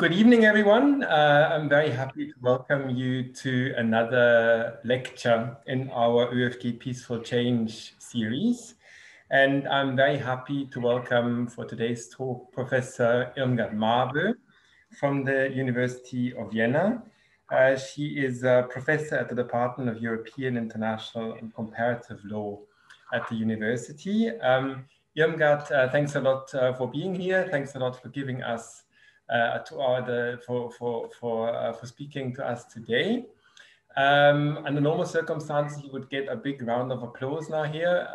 Good evening, everyone. I'm very happy to welcome you to another lecture in our ÖFG Peaceful Change series. And I'm very happy to welcome for today's talk, Professor Irmgard Marboe from the University of Vienna. She is a professor at the Department of European, International and Comparative Law at the university. Irmgard, thanks a lot for being here. Thanks a lot for giving us for speaking to us today. Under normal circumstances, you would get a big round of applause now here.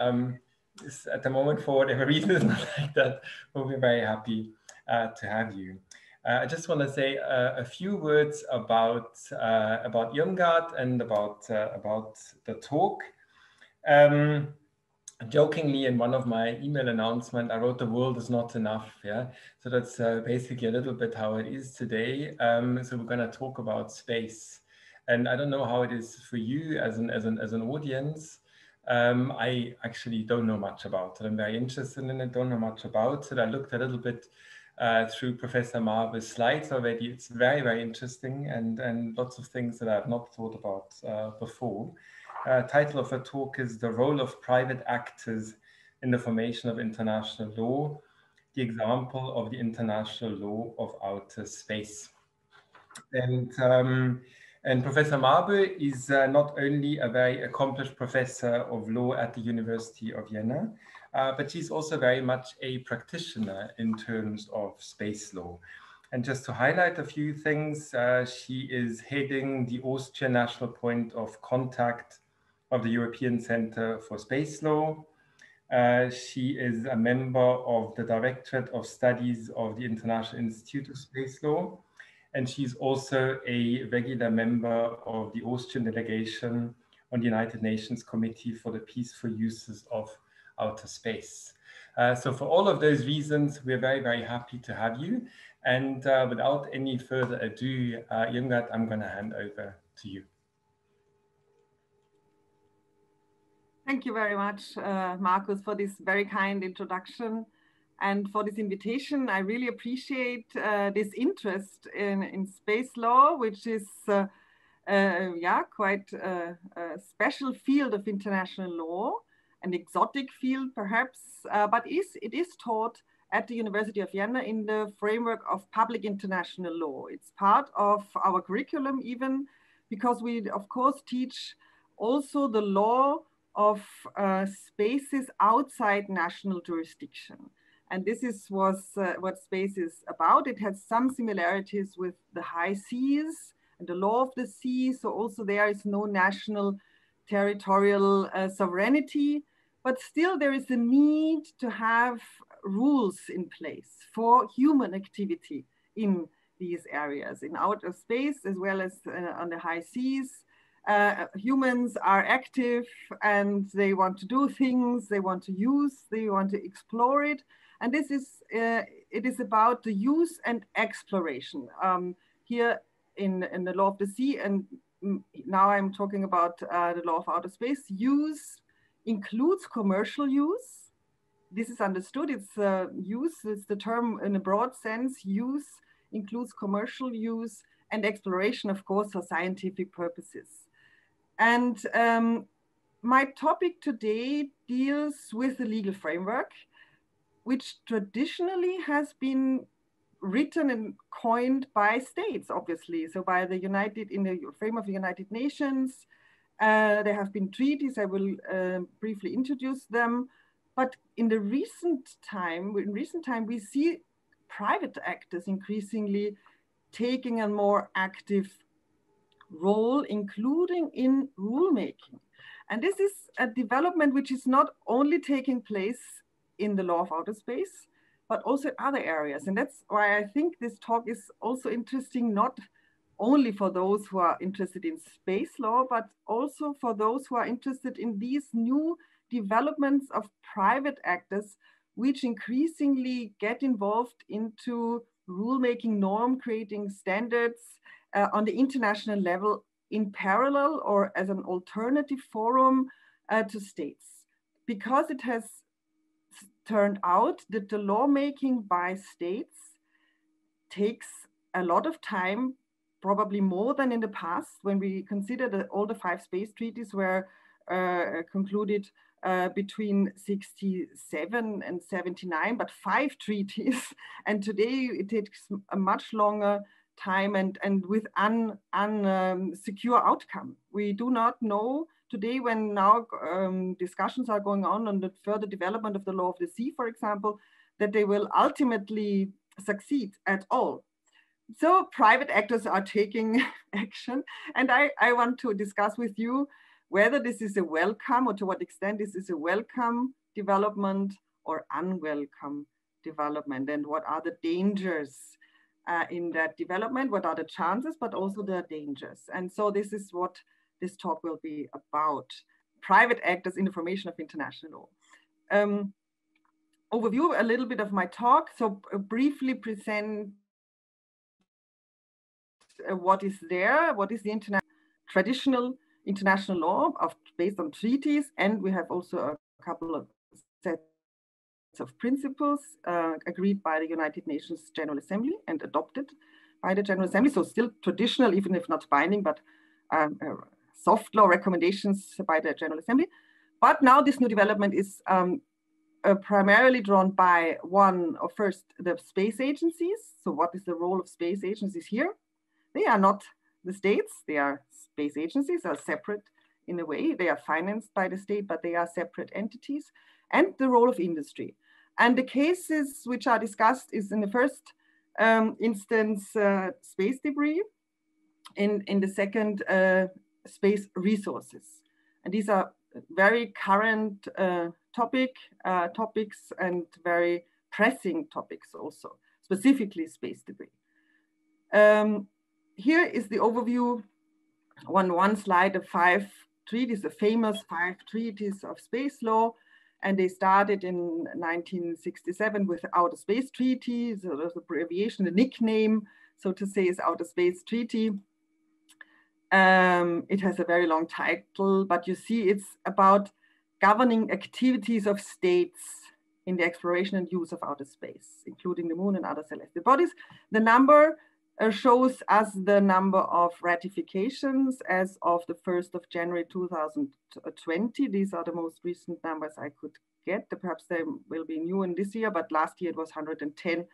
At the moment, for whatever reason, it's not like that, but we're very happy to have you. I just want to say a few words about Irmgard and about the talk. Jokingly, in one of my email announcements, I wrote the world is not enough. Yeah, so that's basically a little bit how it is today. So we're going to talk about space, and I don't know how it is for you as an audience. I actually don't know much about it. I'm very interested in it. Don't know much about it. I looked a little bit through Professor Marboe's slides already. It's very, very interesting, and lots of things that I've not thought about before. Title of her talk is The Role of Private Actors in the Formation of International Law, the Example of the International Law of Outer Space. And Professor Marboe is not only a very accomplished professor of law at the University of Vienna, but she's also very much a practitioner in terms of space law. And just to highlight a few things, she is heading the Austrian national point of contact of the European Center for Space Law. She is a member of the Directorate of Studies of the International Institute of Space Law. And she's also a regular member of the Austrian delegation on the United Nations Committee for the Peaceful Uses of Outer Space. So for all of those reasons, we're very, very happy to have you. And without any further ado, Irmgard, I'm going to hand over to you. Thank you very much, Markus, for this very kind introduction and for this invitation. I really appreciate this interest in space law, which is quite a special field of international law, an exotic field perhaps, but it is taught at the University of Vienna in the framework of public international law. It's part of our curriculum even, because we of course teach also the law of spaces outside national jurisdiction. And this is what space is about. It has some similarities with the high seas and the law of the sea. So also there is no national territorial sovereignty, but still there is a need to have rules in place for human activity in these areas, in outer space, as well as on the high seas. Humans are active and they want to do things, they want to use, they want to explore it. And this is, it is about the use and exploration. Here in the law of the sea, and now I'm talking about the law of outer space, use includes commercial use. This is understood, it's use, it's the term in a broad sense. Use includes commercial use and exploration, of course, for scientific purposes. And my topic today deals with the legal framework, which traditionally has been written and coined by states, obviously. So by the United Nations, there have been treaties. I will briefly introduce them. But in recent time, we see private actors increasingly taking a more active role, including in rulemaking. And this is a development which is not only taking place in the law of outer space, but also in other areas. And that's why I think this talk is also interesting, not only for those who are interested in space law, but also for those who are interested in these new developments of private actors, which increasingly get involved into rulemaking, norm creating, standards on the international level in parallel or as an alternative forum to states. Because it has turned out that the lawmaking by states takes a lot of time, probably more than in the past, when we consider that all the 5 space treaties were concluded between 67 and 79, but 5 treaties. And today it takes a much longer time and with unsecure outcome. We do not know today when now discussions are going on the further development of the law of the sea, for example, that they will ultimately succeed at all. So private actors are taking action. And I want to discuss with you whether this is a welcome or to what extent this is a welcome development or unwelcome development, and what are the dangers in that development, what are the chances, but also the dangers. And so this is what this talk will be about. Private actors in the formation of international law. Overview, a little bit of my talk. So briefly present what is there, what is the traditional international law based on treaties, and we have also a couple of sets of principles agreed by the United Nations General Assembly and adopted by the General Assembly. So still traditional, even if not binding, but soft law recommendations by the General Assembly. But now this new development is primarily drawn by first the space agencies. So what is the role of space agencies here? They are not the states, they are space agencies, are separate in a way. They are financed by the state, but they are separate entities. And the role of industry. And the cases which are discussed is in the first instance, space debris, in the second, space resources. And these are very current topics and very pressing topics also, specifically space debris. Here is the overview on one slide of 5 treaties, the famous 5 treaties of space law. And they started in 1967 with the Outer Space Treaty. So there's an abbreviation, the nickname, so to say, is Outer Space Treaty. It has a very long title, but you see it's about governing activities of states in the exploration and use of outer space, including the moon and other celestial bodies. The number shows us the number of ratifications as of the 1st of January 2020. These are the most recent numbers I could get. Perhaps they will be new in this year, but last year it was 110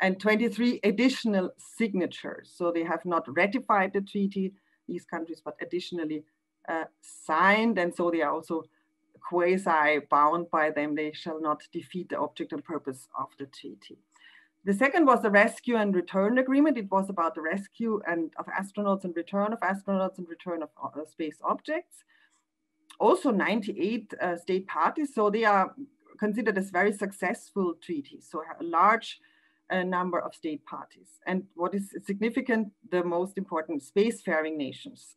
and 23 additional signatures. So they have not ratified the treaty, these countries, but additionally signed. And so they are also quasi-bound by them. They shall not defeat the object and purpose of the treaty. The second was the Rescue and Return Agreement. It was about the rescue of astronauts and return of astronauts and return of space objects. Also 98 state parties, so they are considered as very successful treaties. So a large number of state parties. And what is significant, the most important spacefaring nations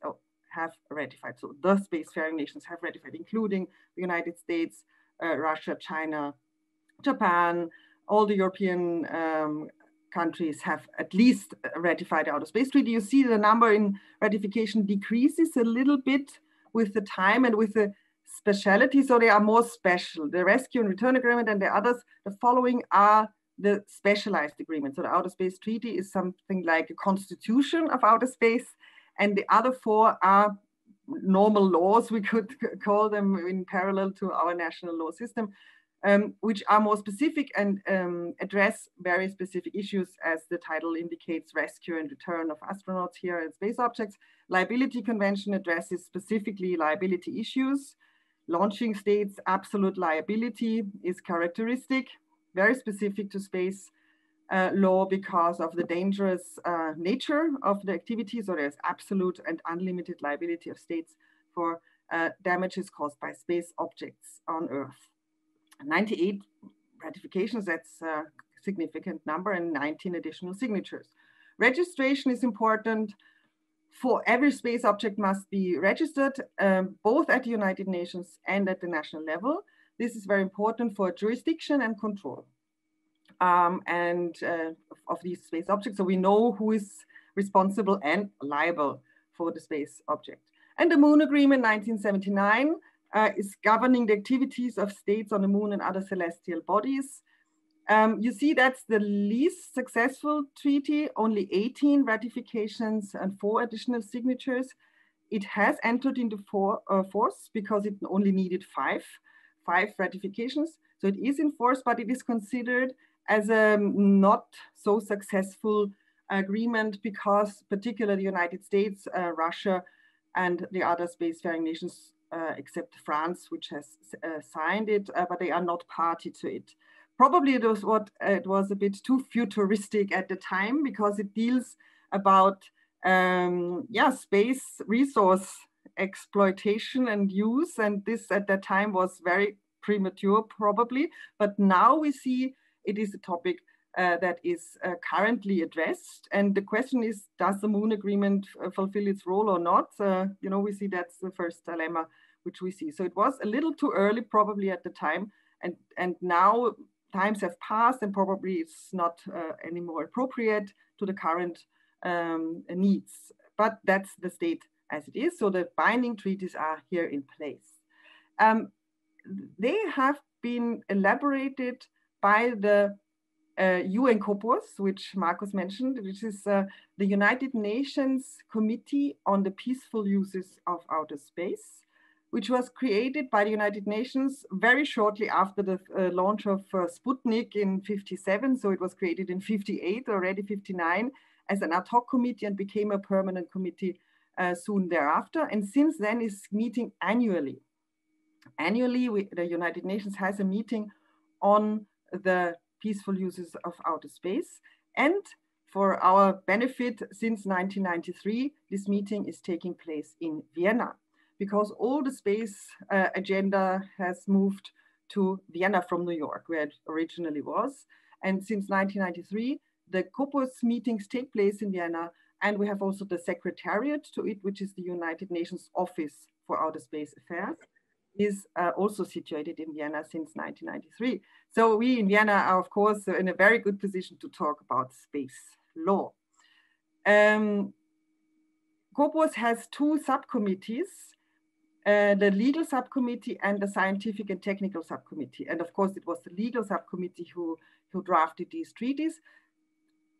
have ratified. So the spacefaring nations have ratified, including the United States, Russia, China, Japan. All the European countries have at least ratified the Outer Space Treaty. You see the number in ratification decreases a little bit with the time and with the speciality. So they are more special. The Rescue and Return Agreement and the others, the following are the specialized agreements. So the Outer Space Treaty is something like a constitution of outer space. And the other 4 are normal laws, we could call them, in parallel to our national law system. Which are more specific and address very specific issues, as the title indicates, rescue and return of astronauts here and space objects. Liability Convention addresses specifically liability issues. Launching states' absolute liability is characteristic, very specific to space law because of the dangerous nature of the activities, or there's absolute and unlimited liability of states for damages caused by space objects on Earth. 98 ratifications, that's a significant number, and 19 additional signatures. Registration is important. For every space object must be registered, both at the United Nations and at the national level. This is very important for jurisdiction and control of these space objects. So we know who is responsible and liable for the space object. And the Moon Agreement 1979, is governing the activities of states on the moon and other celestial bodies. You see, that's the least successful treaty, only 18 ratifications and 4 additional signatures. It has entered into force because it only needed five ratifications. So it is in force, but it is considered as a not so successful agreement because particularly the United States, Russia, and the other spacefaring nations, except France, which has signed it, but they are not party to it. Probably it was, it was a bit too futuristic at the time because it deals about space resource exploitation and use, and this at that time was very premature probably, but now we see it is a topic that is currently addressed, and the question is, does the Moon Agreement fulfill its role or not? You know, we see that's the first dilemma which we see. So it was a little too early probably at the time, and now times have passed and probably it's not any more appropriate to the current needs, but that's the state as it is. So the binding treaties are here in place. They have been elaborated by the UN Corpus, which Markus mentioned, which is the United Nations Committee on the Peaceful Uses of Outer Space, which was created by the United Nations very shortly after the launch of Sputnik in 1957. So it was created in 1958, already 1959, as an ad hoc committee and became a permanent committee soon thereafter. And since then is meeting annually. Annually, the United Nations has a meeting on the peaceful uses of outer space. And for our benefit, since 1993, this meeting is taking place in Vienna because all the space agenda has moved to Vienna from New York, where it originally was. And since 1993, the Corpus meetings take place in Vienna, and we have also the secretariat to it, which is the United Nations Office for Outer Space Affairs, is also situated in Vienna since 1993. So we in Vienna are, of course, in a very good position to talk about space law. Corpus has 2 subcommittees, the legal subcommittee and the scientific and technical subcommittee. And of course, it was the legal subcommittee who drafted these treaties.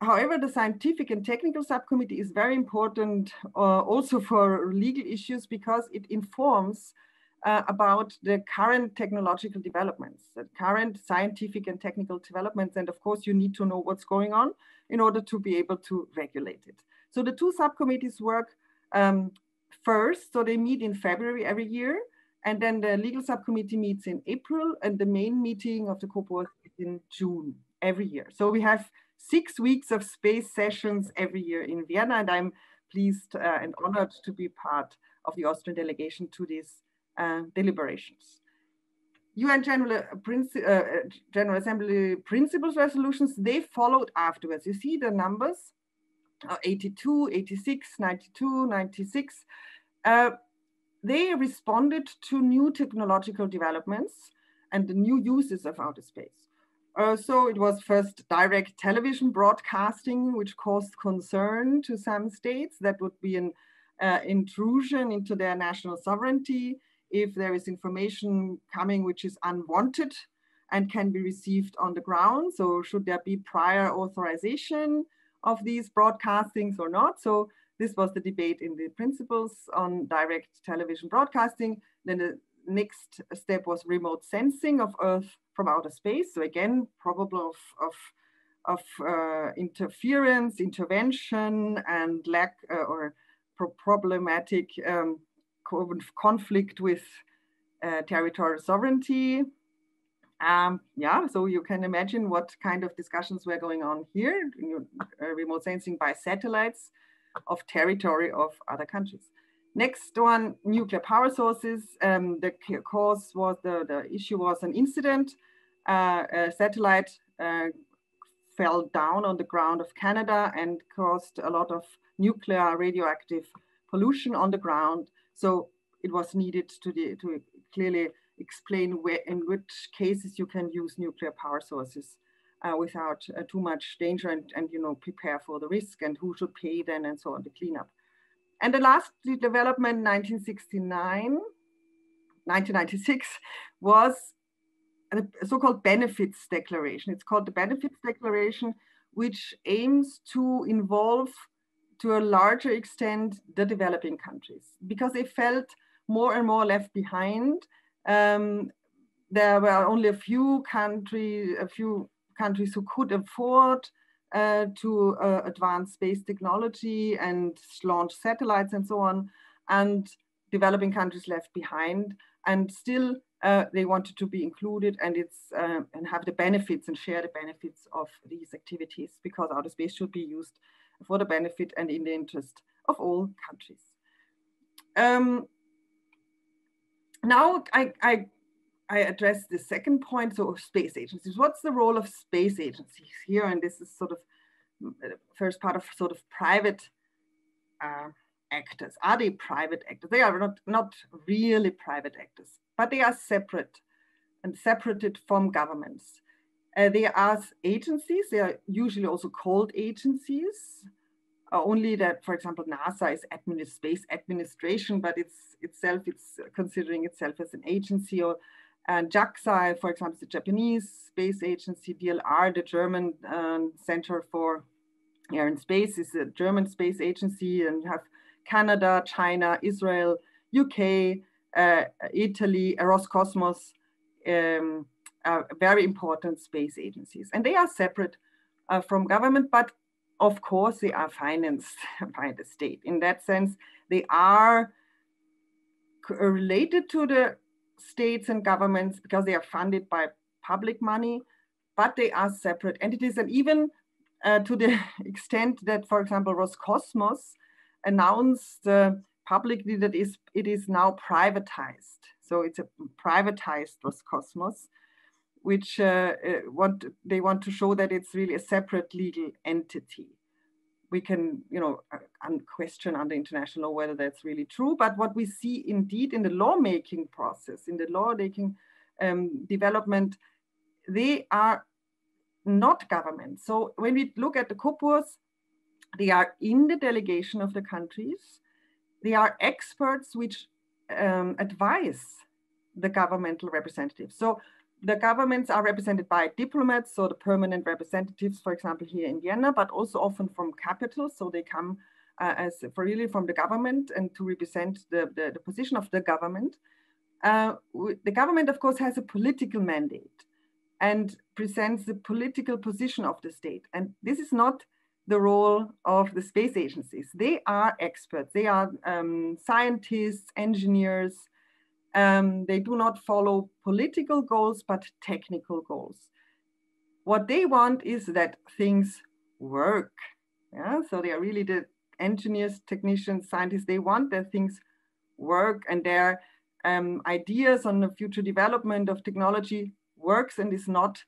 However, the scientific and technical subcommittee is very important also for legal issues because it informs about the current technological developments, the current scientific and technical developments. And of course, you need to know what's going on in order to be able to regulate it. So the 2 subcommittees work first. So they meet in February every year. And then the legal subcommittee meets in April. And the main meeting of the Corpus is in June every year. So we have 6 weeks of space sessions every year in Vienna, and I'm pleased and honored to be part of the Austrian delegation to these deliberations. UN General Assembly principles resolutions, they followed afterwards. You see the numbers, 82, 86, 92, 96. They responded to new technological developments and the new uses of outer space. So it was first direct television broadcasting, which caused concern to some states. That would be an intrusion into their national sovereignty if there is information coming which is unwanted and can be received on the ground. So should there be prior authorization of these broadcastings or not? So this was the debate in the principles on direct television broadcasting. Then the next step was remote sensing of Earth from outer space. So again, problem of interference, intervention, and lack or problematic conflict with territorial sovereignty. So you can imagine what kind of discussions were going on here, remote sensing by satellites of territory of other countries. Next one, nuclear power sources. The cause was, the issue was an incident. A satellite fell down on the ground of Canada and caused a lot of nuclear radioactive pollution on the ground. So it was needed to clearly explain where, in which cases you can use nuclear power sources without too much danger and you know, prepare for the risk and who should pay then and so on, the cleanup. And the last development, 1996, was a so-called benefits declaration. It's called the benefits declaration, which aims to involve to a larger extent the developing countries, because they felt more and more left behind. There were only a few countries who could afford to advance space technology and launch satellites and so on, and developing countries left behind, and still they wanted to be included and have the benefits and share the benefits of these activities, because outer space should be used for the benefit and in the interest of all countries. Now I address the second point, so space agencies. What's the role of space agencies here? And this is sort of first part of sort of private actors. Are they private actors? They are not really private actors, but they are separate and separated from governments. They are agencies. They are usually also called agencies. Only that, for example, NASA is space administration, but it's considering itself as an agency. And JAXA, for example, is the Japanese space agency. DLR, the German Center for Air and Space, is a German space agency. And you have Canada, China, Israel, UK, Italy, Roscosmos, very important space agencies. And they are separate from government, but of course they are financed by the state. In that sense, they are related to the states and governments because they are funded by public money, but they are separate entities. And even to the extent that, for example, Roscosmos announced publicly that it is now privatized. So it's a privatized Roscosmos, which they want to show that it's really a separate legal entity. We can, question under international law whether that's really true. But what we see indeed in the lawmaking process, in the lawmaking development, they are not government. So when we look at the COPURs, they are in the delegation of the countries. They are experts which advise the governmental representatives. So the governments are represented by diplomats, so the permanent representatives, for example, here in Vienna, but also often from capitals. So they come really from the government and to represent the position of the government. The government, of course, has a political mandate and presents the political position of the state. And this is not the role of the space agencies. They are experts. They are scientists, engineers. They do not follow political goals, but technical goals. What they want is that things work. Yeah? So they are really the engineers, technicians, scientists. They want that things work and their ideas on the future development of technology works and is not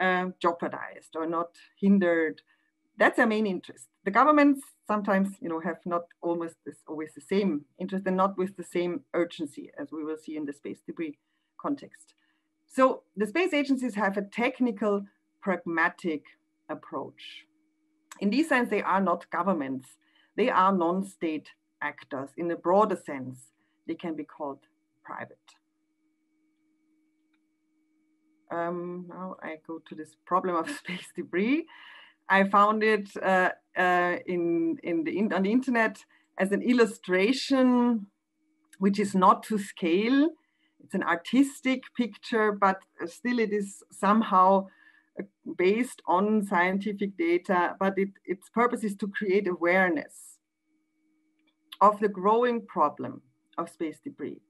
jeopardized or not hindered. That's their main interest. The governments sometimes, have not always the same interest and not with the same urgency as we will see in the space debris context. So the space agencies have a technical, pragmatic approach. In this sense, they are not governments. They are non-state actors. In a broader sense, they can be called private. Now I go to this problem of space debris. I found it on the internet as an illustration, which is not to scale. It's an artistic picture, but still it is somehow based on scientific data, but its purpose is to create awareness of the growing problem of space debris.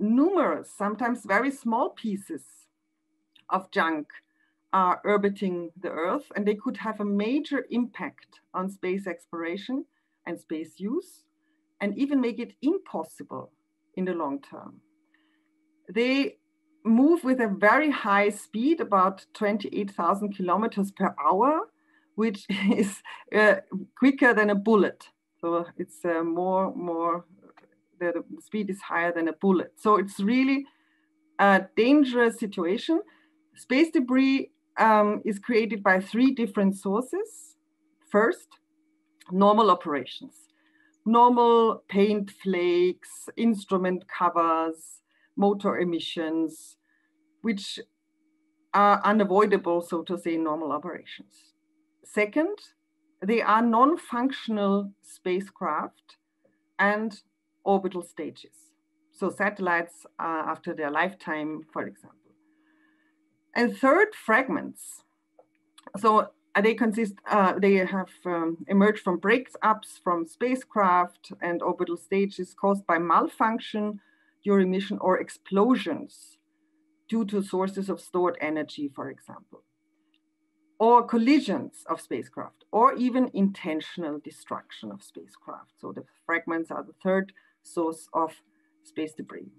Numerous, sometimes very small pieces of junk are orbiting the Earth, and they could have a major impact on space exploration and space use, and even make it impossible in the long term. They move with a very high speed, about 28,000 kilometers per hour, which is quicker than a bullet. So it's the speed is higher than a bullet. So it's really a dangerous situation. Space debris is created by three different sources. First, normal operations. Normal paint flakes, instrument covers, motor emissions, which are unavoidable, so to say, in normal operations. Second, they are non-functional spacecraft and orbital stages. So satellites are after their lifetime, for example. And third, fragments. So they consist, they have emerged from breakups from spacecraft and orbital stages caused by malfunction during mission or explosions due to sources of stored energy, for example, or collisions of spacecraft, or even intentional destruction of spacecraft. So the fragments are the third source of space debris.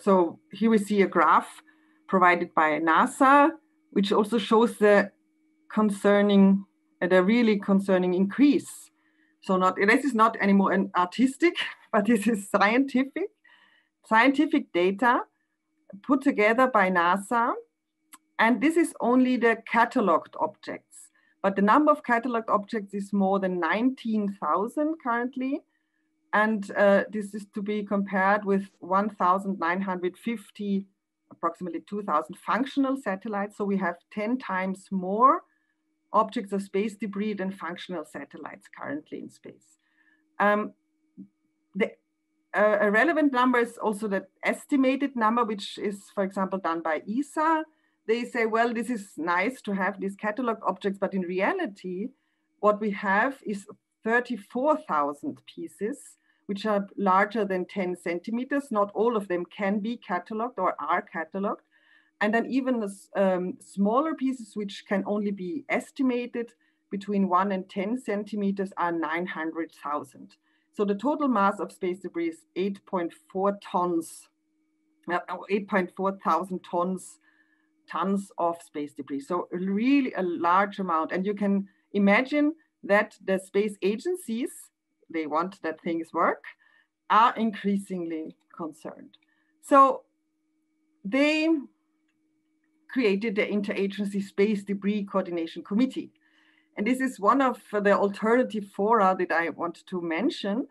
So here we see a graph provided by NASA, which also shows the really concerning increase. So this is not anymore an artistic, but this is scientific. Scientific data put together by NASA. And this is only the cataloged objects. But the number of cataloged objects is more than 19,000 currently. And this is to be compared with 1,950, approximately 2,000 functional satellites. So we have 10 times more objects of space debris than functional satellites currently in space. A relevant number is also the estimated number, which is, for example, done by ESA. They say, well, this is nice to have these catalog objects, but in reality, what we have is 34,000 pieces, which are larger than 10 centimeters. Not all of them can be cataloged or are cataloged. And then even the smaller pieces, which can only be estimated between 1 and 10 centimeters, are 900,000. So the total mass of space debris is 8.4 thousand tons of space debris. So really a large amount. And you can imagine that the space agencies, they want that things work, are increasingly concerned. So they created the Interagency Space Debris Coordination Committee. And this is one of the alternative fora that I want to mention.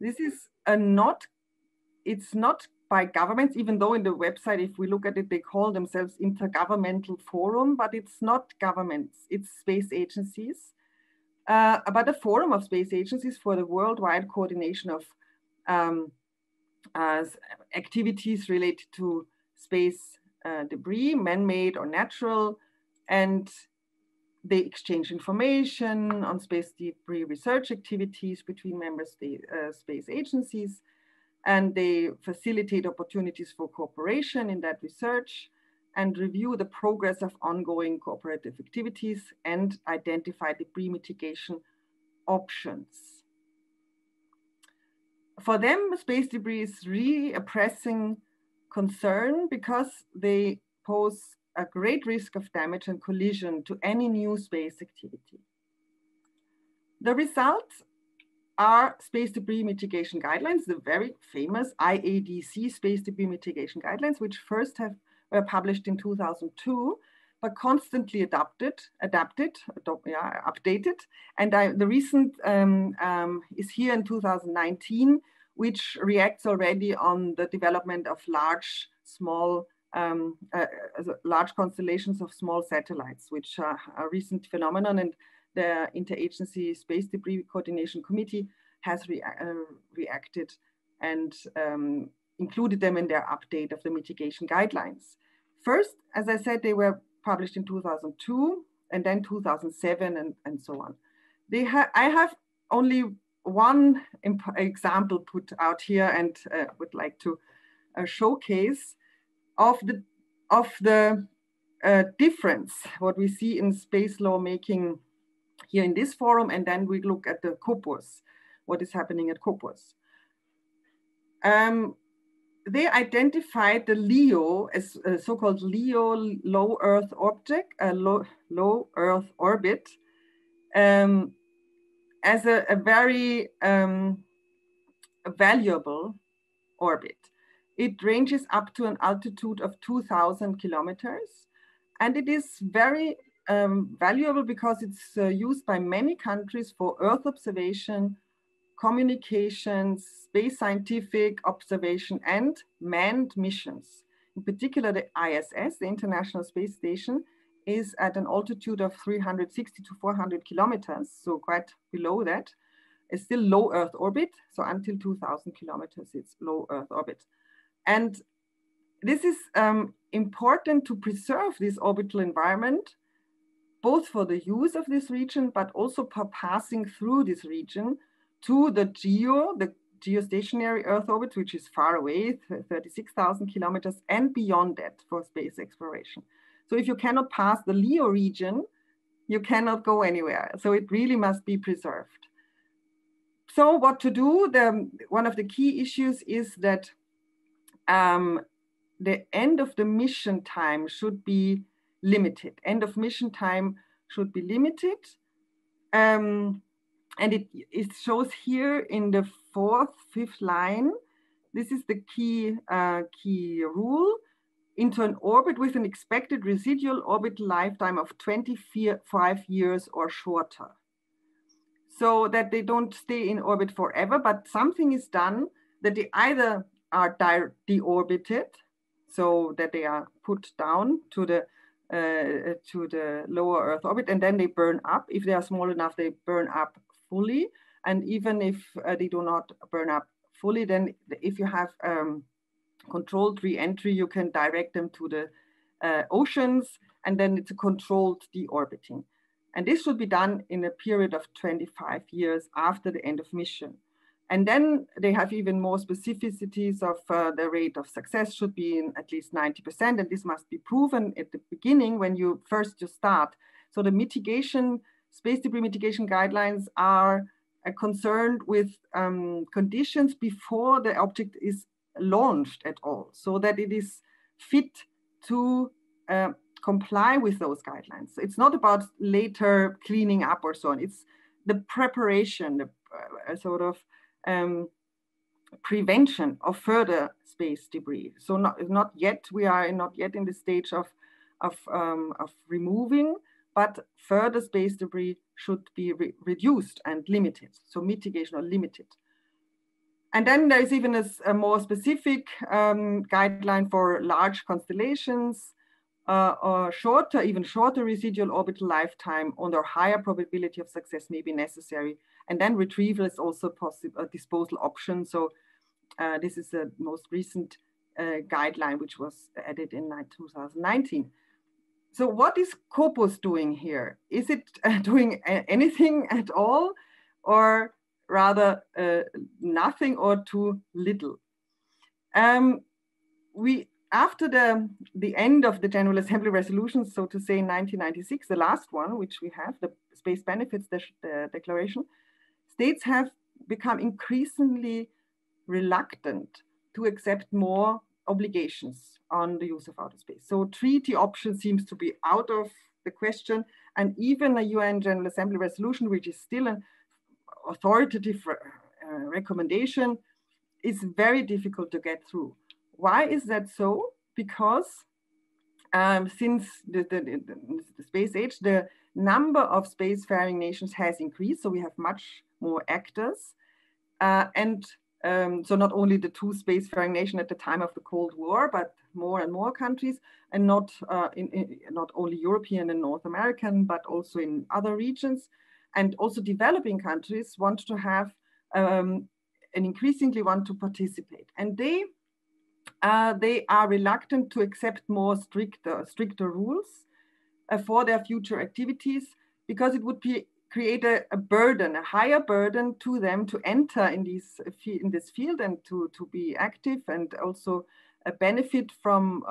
This is it's not by governments, even though in the website, if we look at it, they call themselves Intergovernmental Forum, but it's not governments, it's space agencies. About a forum of space agencies for the worldwide coordination of activities related to space debris, man-made or natural, and they exchange information on space debris research activities between member space agencies, and they facilitate opportunities for cooperation in that research and review the progress of ongoing cooperative activities and identify debris mitigation options. For them, space debris is really a pressing concern because they pose a great risk of damage and collision to any new space activity. The results are space debris mitigation guidelines, the very famous IADC space debris mitigation guidelines, which first were published in 2002, but constantly updated. And the recent is here in 2019, which reacts already on the development of large constellations of small satellites, which are a recent phenomenon, and the Interagency Space Debris Coordination Committee has reacted and included them in their update of the mitigation guidelines. First, as I said, they were published in 2002 and then 2007 and so on. I have only one example put out here and would like to showcase of the difference, what we see in space lawmaking here in this forum, and then we look at the COPUS, what is happening at COPUS. They identified the LEO as a so-called LEO low Earth object, low Earth orbit, as a very valuable orbit. It ranges up to an altitude of 2,000 kilometers. And it is very valuable because it's used by many countries for Earth observation, communications, space scientific observation, and manned missions. In particular, the ISS, the International Space Station, is at an altitude of 360 to 400 kilometers, so quite below that. It's still low Earth orbit, so until 2,000 kilometers, it's low Earth orbit. And this is important to preserve this orbital environment, both for the use of this region, but also for passing through this region to the geostationary Earth orbit, which is far away, 36,000 kilometers, and beyond that for space exploration. So if you cannot pass the LEO region, you cannot go anywhere. So it really must be preserved. So what to do? One of the key issues is that the end of the mission time should be limited. End of mission time should be limited. And it shows here in the fifth line, this is the key rule, into an orbit with an expected residual orbital lifetime of 25 years or shorter. So that they don't stay in orbit forever, but something is done that they either are deorbited, so that they are put down to the lower Earth orbit, and then they burn up. If they are small enough, they burn up fully. And even if they do not burn up fully, then if you have controlled re-entry, you can direct them to the oceans, and then it's a controlled deorbiting. And this should be done in a period of 25 years after the end of mission. And then they have even more specificities of the rate of success should be in at least 90%, and this must be proven at the beginning when you first start. So the mitigation, space debris mitigation guidelines are concerned with conditions before the object is launched at all, so that it is fit to comply with those guidelines. It's not about later cleaning up or so on. It's the preparation, the sort of prevention of further space debris. So we are not yet in the stage of removing, but further space debris should be reduced and limited. So mitigation or limited. And then there is even a more specific guideline for large constellations, or shorter, even shorter residual orbital lifetime under higher probability of success may be necessary. And then retrieval is also possible, a disposal option. So this is the most recent guideline, which was added in 2019. So what is COPUS doing here? Is it doing anything at all, or rather nothing or too little? After the end of the General Assembly resolutions, so to say in 1996, the last one, which we have, the Space Benefits Declaration, states have become increasingly reluctant to accept more obligations on the use of outer space. So treaty option seems to be out of the question, and even a UN General Assembly resolution, which is still an authoritative recommendation, is very difficult to get through. Why is that so? Because since the space age, the number of spacefaring nations has increased. So we have much more actors. So not only the two spacefaring nations at the time of the Cold War, but more and more countries, and not only European and North American, but also in other regions. And also developing countries want to have and increasingly want to participate. And they are reluctant to accept more stricter rules for their future activities, because it would create a higher burden to them to enter in this field and to be active and also benefit from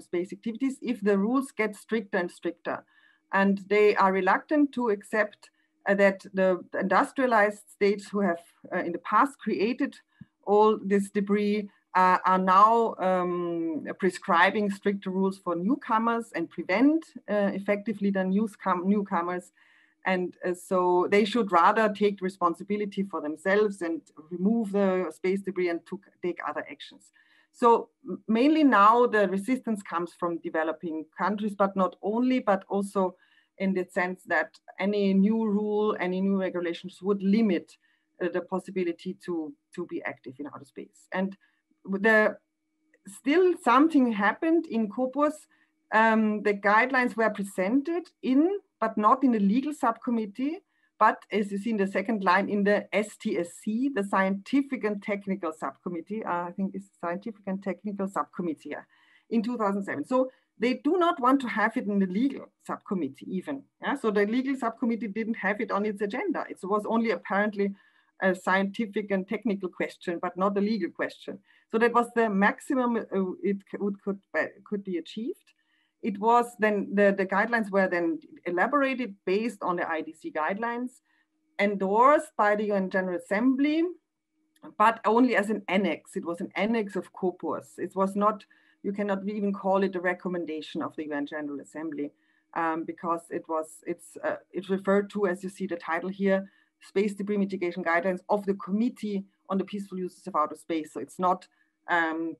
space activities if the rules get stricter and stricter. And they are reluctant to accept that the industrialized states who have in the past created all this debris are now prescribing stricter rules for newcomers and prevent effectively the newcomers. And so they should rather take responsibility for themselves and remove the space debris and take other actions. So mainly now the resistance comes from developing countries, but not only, but also in the sense that any new rule, any new regulations would limit the possibility to be active in outer space. And still something happened in Corpus. The guidelines were presented in, but not in the legal subcommittee, but as you see in the second line, in the STSC, the Scientific and Technical Subcommittee, I think it's Scientific and Technical Subcommittee, yeah, in 2007. So they do not want to have it in the legal subcommittee even. Yeah? So the legal subcommittee didn't have it on its agenda. It was only apparently a scientific and technical question, but not a legal question. So that was the maximum it could be achieved. It was then, the guidelines were then elaborated based on the IDC guidelines, endorsed by the UN General Assembly, but only as an annex. It was an annex of Corpus. It was not, you cannot even call it a recommendation of the UN General Assembly, because it was, it referred to, as you see the title here, Space Debris Mitigation Guidelines of the Committee on the Peaceful Uses of Outer Space. So it's not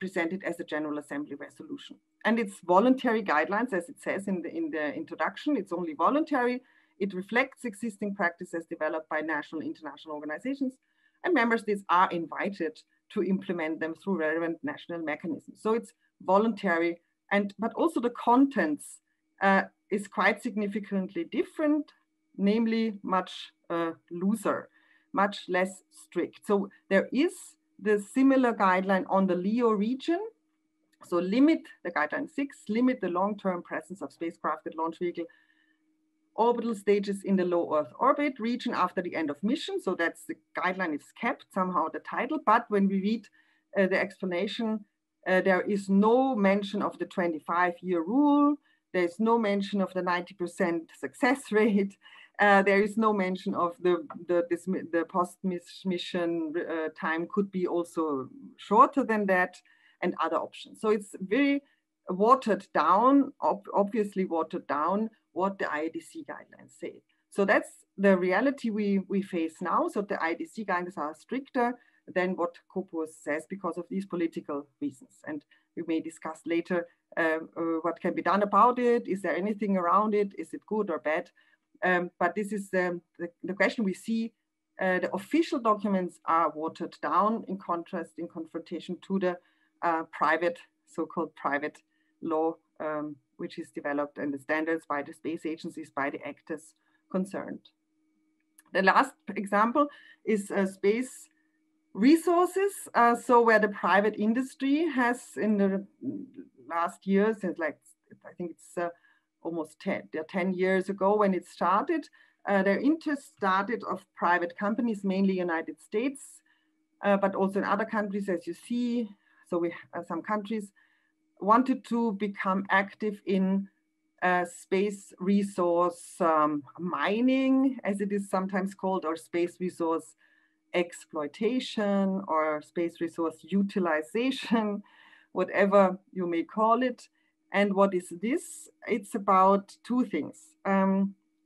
presented as a General Assembly resolution. And it's voluntary guidelines, as it says in the introduction. It's only voluntary. It reflects existing practices developed by national and international organizations, and member states are invited to implement them through relevant national mechanisms. So it's voluntary, and but also the contents is quite significantly different, namely much looser, much less strict. So there is the similar guideline on the LEO region. So limit, the guideline 6, limit the long-term presence of spacecraft and launch vehicle orbital stages in the low Earth orbit region after the end of mission. So that's the guideline is kept, somehow the title. But when we read the explanation, there is no mention of the 25-year rule. There is no mention of the 90% success rate. There is no mention of the post-mission time could be also shorter than that, and other options. So it's very watered down, obviously watered down what the IADC guidelines say. So that's the reality we face now. So the IADC guidelines are stricter than what Corpus says because of these political reasons. And we may discuss later what can be done about it. Is there anything around it? Is it good or bad? But this is the question we see. The official documents are watered down in contrast, in confrontation to the private, so-called private law, which is developed and the standards by the space agencies, by the actors concerned. The last example is space resources. So where the private industry has in the last years, since like, I think it's almost 10 years ago when it started, their interest started of private companies, mainly United States, but also in other countries, as you see. So we some countries wanted to become active in space resource mining, as it is sometimes called, or space resource exploitation, or space resource utilization, whatever you may call it. And what is this? It's about two things.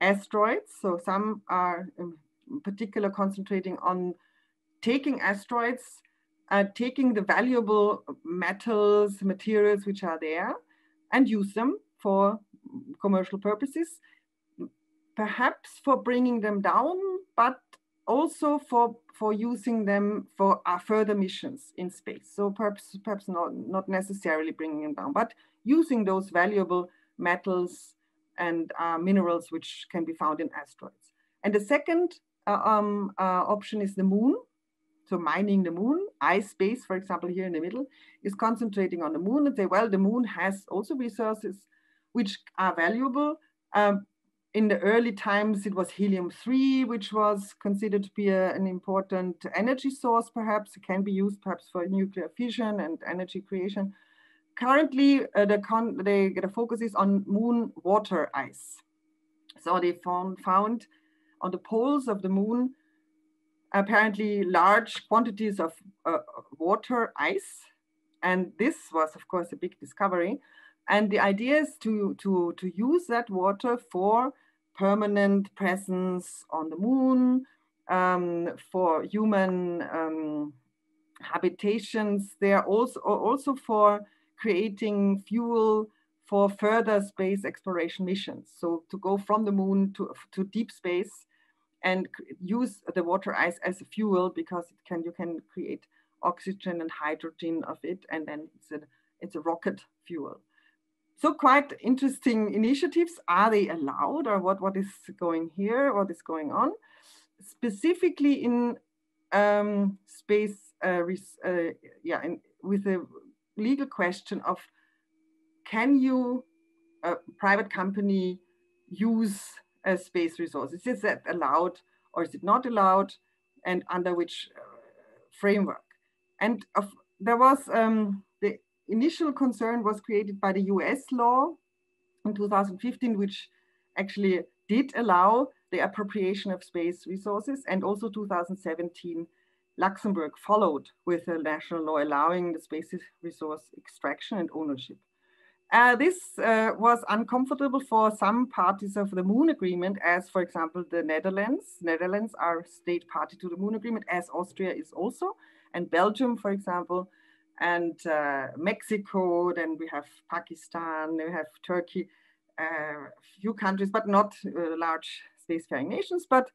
Asteroids, so some are in particular concentrating on taking asteroids, taking the valuable metals, materials which are there and use them for commercial purposes, perhaps for bringing them down, but also for using them for further missions in space. So perhaps not necessarily bringing them down, but using those valuable metals and minerals which can be found in asteroids. And the second option is the moon. So mining the moon, iSpace, for example, here in the middle, is concentrating on the moon and say, well, the moon has also resources which are valuable. In the early times, it was helium-3, which was considered to be an important energy source, perhaps. It can be used perhaps for nuclear fission and energy creation. Currently, the focus is on moon water ice. So they found on the poles of the moon apparently large quantities of water ice, and this was of course a big discovery, and the idea is to use that water for permanent presence on the moon, for human habitations there, also for creating fuel for further space exploration missions, so to go from the moon to deep space and use the water ice as a fuel, because it can, you can create oxygen and hydrogen of it, and then it's a rocket fuel. So quite interesting initiatives. Are they allowed, or what is going here? What is going on? Specifically in space, with the legal question of, can you, a private company, use a space resource? Is that allowed or is it not allowed, and under which framework? And there was the initial concern was created by the US law in 2015, which actually did allow the appropriation of space resources, and also 2017 Luxembourg followed with a national law allowing the space resource extraction and ownership. This was uncomfortable for some parties of the Moon Agreement, as for example the Netherlands. Netherlands are state party to the Moon Agreement, as Austria is also, and Belgium, for example, and Mexico. Then we have Pakistan, we have Turkey, few countries, but not large spacefaring nations, but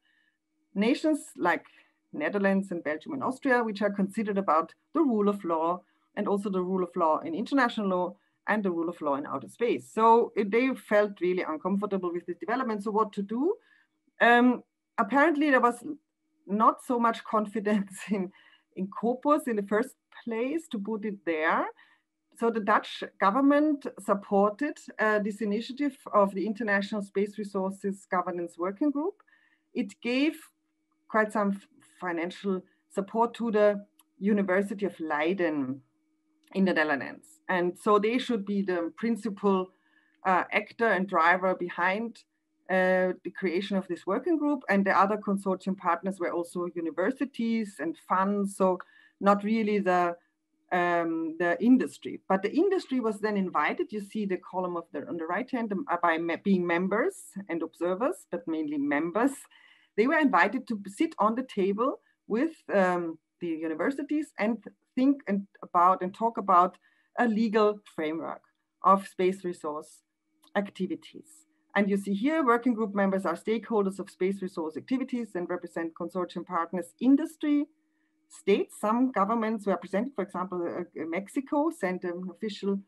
nations like Netherlands and Belgium and Austria, which are considered about the rule of law, and also the rule of law in international law, and the rule of law in outer space. So they felt really uncomfortable with this development. So what to do? Apparently there was not so much confidence in corpus in the first place to put it there. So the Dutch government supported this initiative of the International Space Resources Governance Working Group. It gave quite some financial support to the University of Leiden in the Netherlands. And so they should be the principal actor and driver behind the creation of this working group. And the other consortium partners were also universities and funds, so not really the industry. But the industry was then invited. You see the column of the, on the right hand, by being members and observers, but mainly members. They were invited to sit on the table with the universities and think and about and talk about a legal framework of space resource activities. And you see here, working group members are stakeholders of space resource activities and represent consortium partners, industry, states. Some governments were represented, for example, Mexico sent an official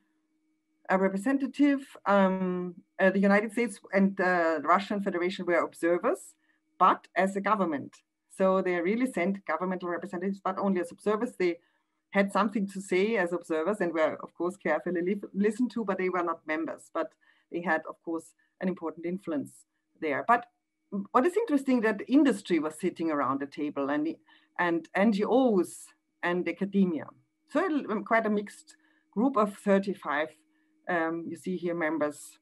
representative. The United States and the Russian Federation were observers, but as a government. So they really sent governmental representatives, but only as observers. They had something to say as observers and were, of course, carefully listened to, but they were not members. But they had, of course, an important influence there. But what is interesting that industry was sitting around the table, and NGOs and academia. So quite a mixed group of 35, you see here, members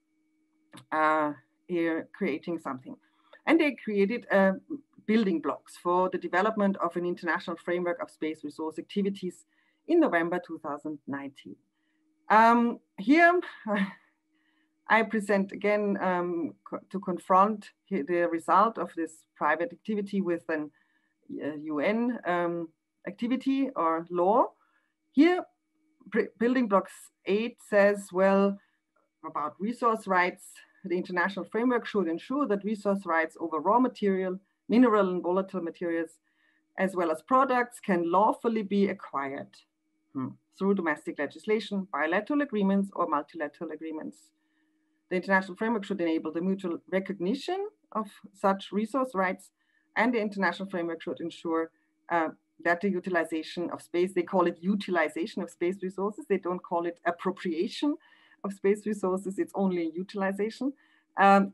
here creating something. And they created building blocks for the development of an international framework of space resource activities in November 2019. Here I present again to confront the result of this private activity with an UN activity or law. Here, building blocks 8 says, well, about resource rights, the international framework should ensure that resource rights over raw material, mineral and volatile materials, as well as products, can lawfully be acquired through domestic legislation, bilateral agreements or multilateral agreements. The international framework should enable the mutual recognition of such resource rights, and the international framework should ensure that the utilization of space, they call it utilization of space resources, they don't call it appropriation of space resources, it's only utilization,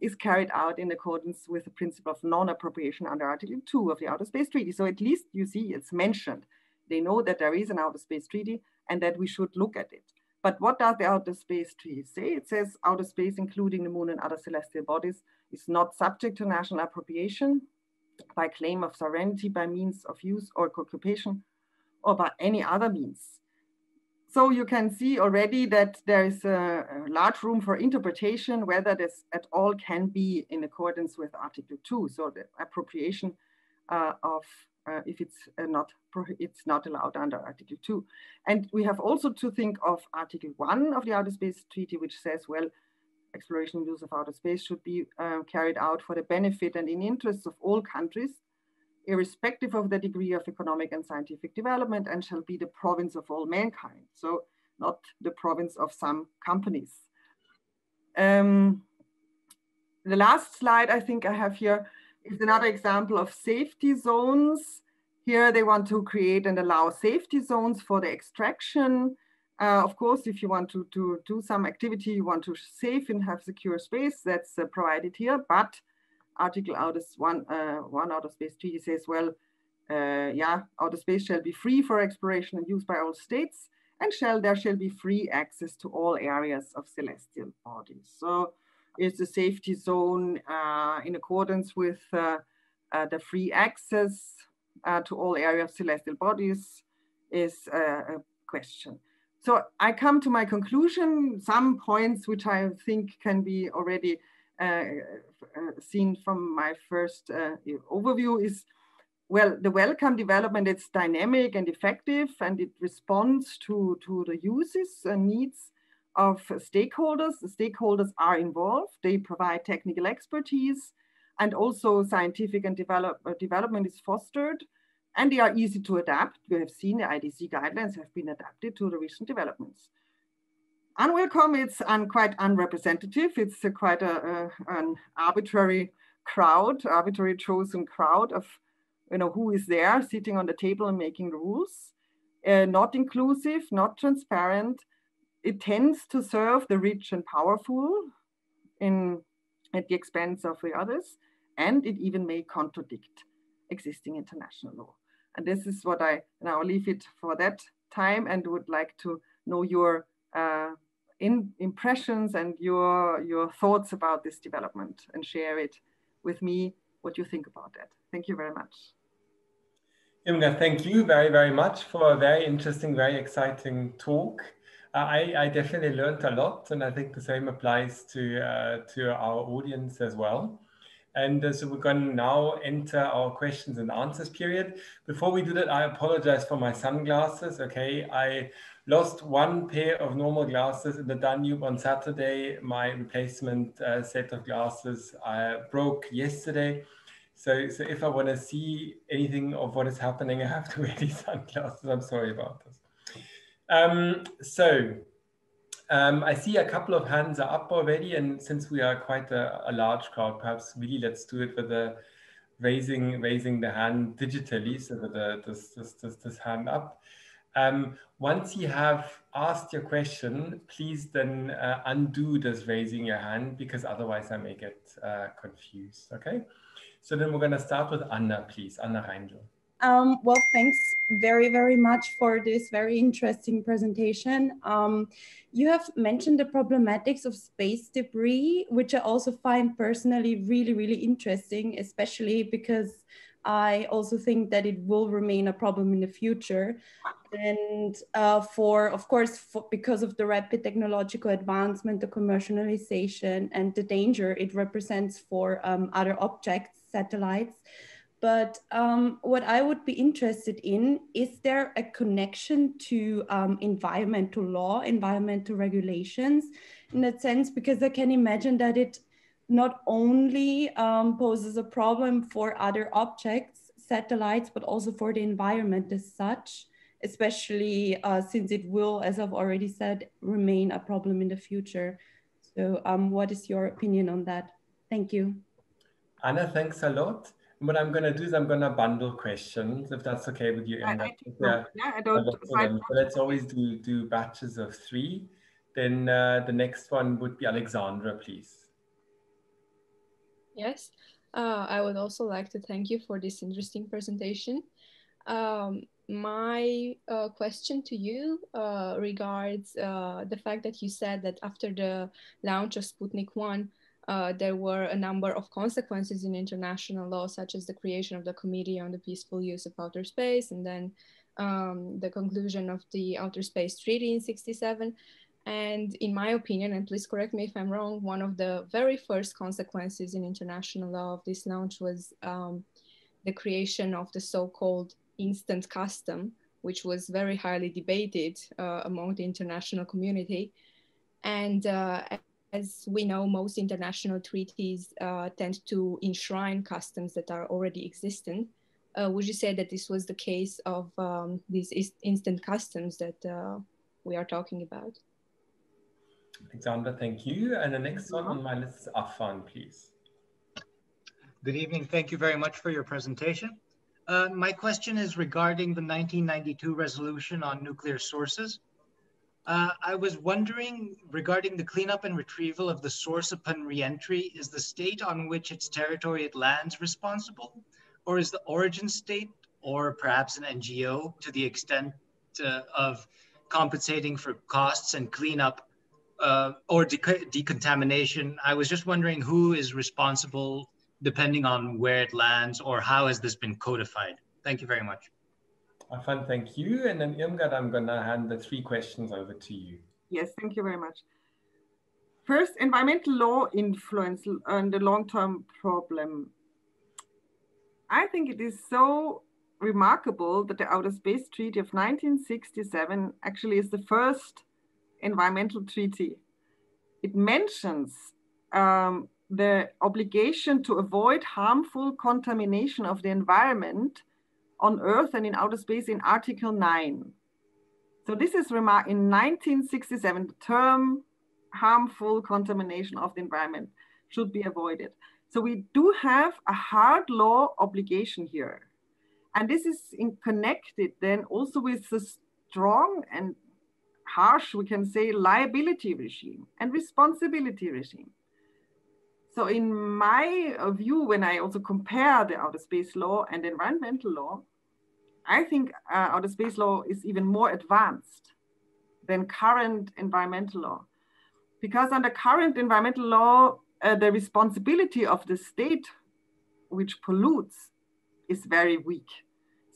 is carried out in accordance with the principle of non-appropriation under Article 2 of the Outer Space Treaty. So at least you see it's mentioned. They know that there is an Outer Space Treaty and that we should look at it. But what does the Outer Space Treaty say? It says outer space, including the moon and other celestial bodies, is not subject to national appropriation by claim of sovereignty, by means of use or occupation, or by any other means. So you can see already that there is a large room for interpretation, whether this at all can be in accordance with Article 2. So the appropriation if it's not allowed under Article 2. And we have also to think of Article 1 of the Outer Space Treaty, which says, well, exploration and use of outer space should be carried out for the benefit and in interests of all countries, irrespective of the degree of economic and scientific development, and shall be the province of all mankind. So not the province of some companies. The last slide I think I have here is another example of safety zones. Here they want to create and allow safety zones for the extraction. Of course, if you want to do some activity, you want to save and have secure space, that's provided here. But Article 1 Outer Space Treaty says, well, outer space shall be free for exploration and use by all states, and there shall be free access to all areas of celestial bodies. So it's a safety zone in accordance with the free access to all areas of celestial bodies is a question. So I come to my conclusion, some points which I think can be already seen from my first overview is, well, the welcome development, it's dynamic and effective, and it responds to the uses and needs of stakeholders. The stakeholders are involved, they provide technical expertise, and also scientific and development is fostered, and they are easy to adapt. You have seen the IDC guidelines have been adapted to the recent developments. Unwelcome, it's quite unrepresentative. It's quite an arbitrary crowd, arbitrary chosen crowd of who is there sitting on the table and making the rules. Not inclusive, not transparent. It tends to serve the rich and powerful at the expense of the others, and it even may contradict existing international law. And this is what I now leave it for that time, and would like to know your impressions and your thoughts about this development, and share it with me what you think about that. Thank you very much. Irmgard, thank you very, very much for a very interesting, very exciting talk. I definitely learned a lot, and I think the same applies to our audience as well. And so we're going to now enter our questions and answers period. Before we do that, I apologize for my sunglasses. Okay, I lost one pair of normal glasses in the Danube on Saturday. My replacement set of glasses broke yesterday. So if I want to see anything of what is happening, I have to wear these sunglasses. I'm sorry about this. I see a couple of hands are up already, and since we are quite a large crowd, perhaps really let's do it with the raising the hand digitally, so with this hand up. Once you have asked your question, please then undo this raising your hand, because otherwise I may get confused. Okay, so then we're going to start with Anna, please. Anna Reindl. Well, thanks very, very much for this very interesting presentation. You have mentioned the problematics of space debris, which I also find personally really, really interesting, especially because I also think that it will remain a problem in the future. And because of the rapid technological advancement, the commercialization, and the danger it represents for other objects, satellites. But what I would be interested in, is there a connection to environmental law, environmental regulations in that sense? Because I can imagine that it not only poses a problem for other objects, satellites, but also for the environment as such, especially since it will, as I've already said, remain a problem in the future. So what is your opinion on that? Thank you. Anna, thanks a lot. What I'm going to do is I'm going to bundle questions, if that's okay with you. Let's always do batches of three. Then the next one would be Alexandra, please. Yes, I would also like to thank you for this interesting presentation. My question to you regards the fact that you said that after the launch of Sputnik 1, there were a number of consequences in international law, such as the creation of the Committee on the Peaceful Use of Outer Space, and then the conclusion of the Outer Space Treaty in '67. And in my opinion, and please correct me if I'm wrong, one of the very first consequences in international law of this launch was the creation of the so-called instant custom, which was very highly debated among the international community. And As we know, most international treaties tend to enshrine customs that are already existent. Would you say that this was the case of these instant customs that we are talking about? Alexander, thank you. And the next one on my list is Afan, please. Good evening. Thank you very much for your presentation. My question is regarding the 1992 resolution on nuclear sources. I was wondering regarding the cleanup and retrieval of the source upon re-entry, is the state on which its territory it lands responsible, or is the origin state, or perhaps an NGO, to the extent of compensating for costs and cleanup or decontamination? I was just wondering who is responsible depending on where it lands, or how has this been codified? Thank you very much. Afan, thank you. And then Irmgard, I'm going to hand the three questions over to you. Yes, thank you very much. First, environmental law influence on the long-term problem. I think it is so remarkable that the Outer Space Treaty of 1967 actually is the first environmental treaty. It mentions the obligation to avoid harmful contamination of the environment on Earth and in outer space in Article 9. So this is remarked in 1967, the term harmful contamination of the environment should be avoided. So we do have a hard law obligation here. And this is connected then also with the strong and harsh, we can say, liability regime and responsibility regime. So in my view, when I also compare the outer space law and environmental law, I think outer space law is even more advanced than current environmental law. Because under current environmental law, the responsibility of the state which pollutes is very weak.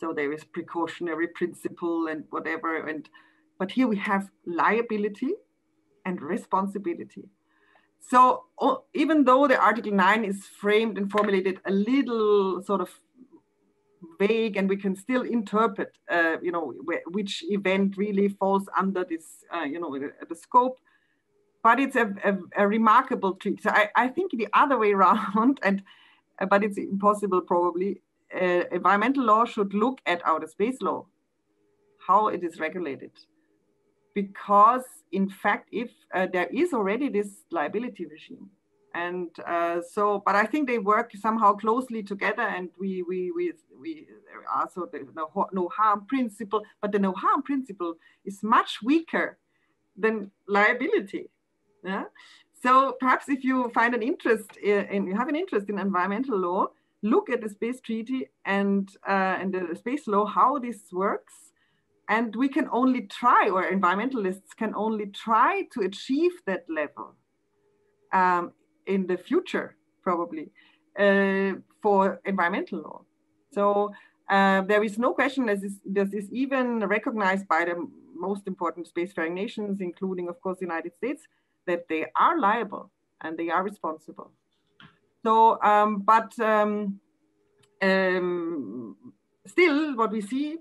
So there is precautionary principle and whatever. But here we have liability and responsibility. So even though the Article 9 is framed and formulated a little sort of vague, and we can still interpret, which event really falls under this, the scope, but it's a remarkable treaty. So I think the other way around, but it's impossible probably, environmental law should look at outer space law, how it is regulated. Because in fact, if there is already this liability regime, and but I think they work somehow closely together, and we are so the no harm principle, but the no harm principle is much weaker than liability. Yeah? So perhaps if you find an interest and you have an interest in environmental law, look at the space treaty and the space law, how this works. And we can only try, or environmentalists can only try to achieve that level in the future, probably, for environmental law. So there is no question that this is even recognized by the most important spacefaring nations, including, of course, the United States, that they are liable and they are responsible. So, still, what we see,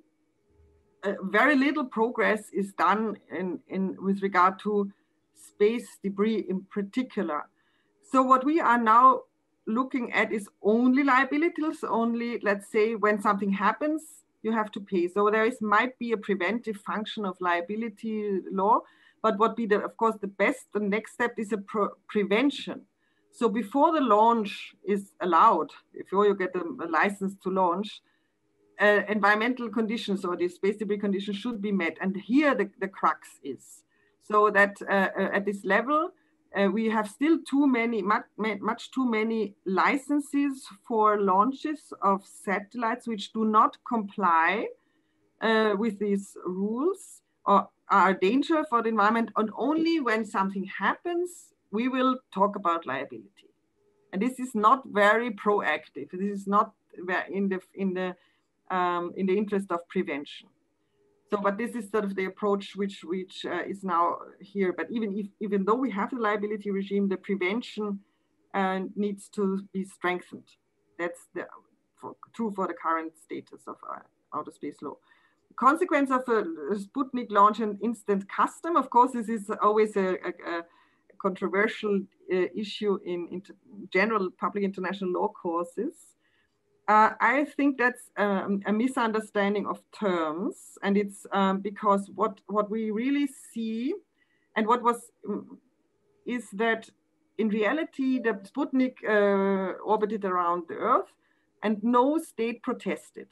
very little progress is done with regard to space debris in particular. So what we are now looking at is only liabilities, only, let's say, when something happens, you have to pay. So there might be a preventive function of liability law, but what be of course, the next step is a prevention. So before the launch is allowed, before you get a license to launch, environmental conditions or the space debris conditions should be met. And here the crux is. So that at this level, we have still much too many licenses for launches of satellites which do not comply with these rules or are a danger for the environment. And only when something happens, we will talk about liability. And this is not very proactive. This is not in the interest of prevention. So, but this is sort of the approach which is now here. But even though we have the liability regime, the prevention needs to be strengthened. That's true for the current status of outer space law. Consequence of a Sputnik launch and instant custom, of course, this is always a controversial issue in general public international law courses. I think that's a misunderstanding of terms, and it's because what we really see and what was is that in reality the Sputnik orbited around the Earth and no state protested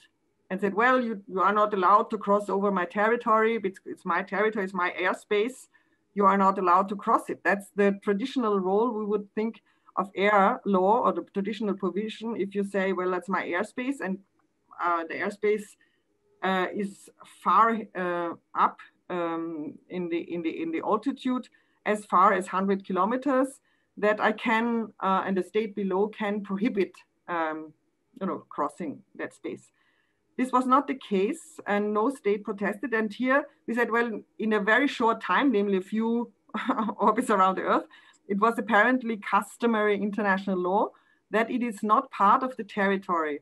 and said, well, you are not allowed to cross over my territory. It's my territory, it's my airspace. You are not allowed to cross it. That's the traditional role we would think of air law, or the traditional provision. If you say, well, that's my airspace, and the airspace is far up in the altitude, as far as 100 kilometers, that I can, and the state below can prohibit, crossing that space. This was not the case, and no state protested. And here we said, well, in a very short time, namely a few orbits around the Earth, it was apparently customary international law that it is not part of the territory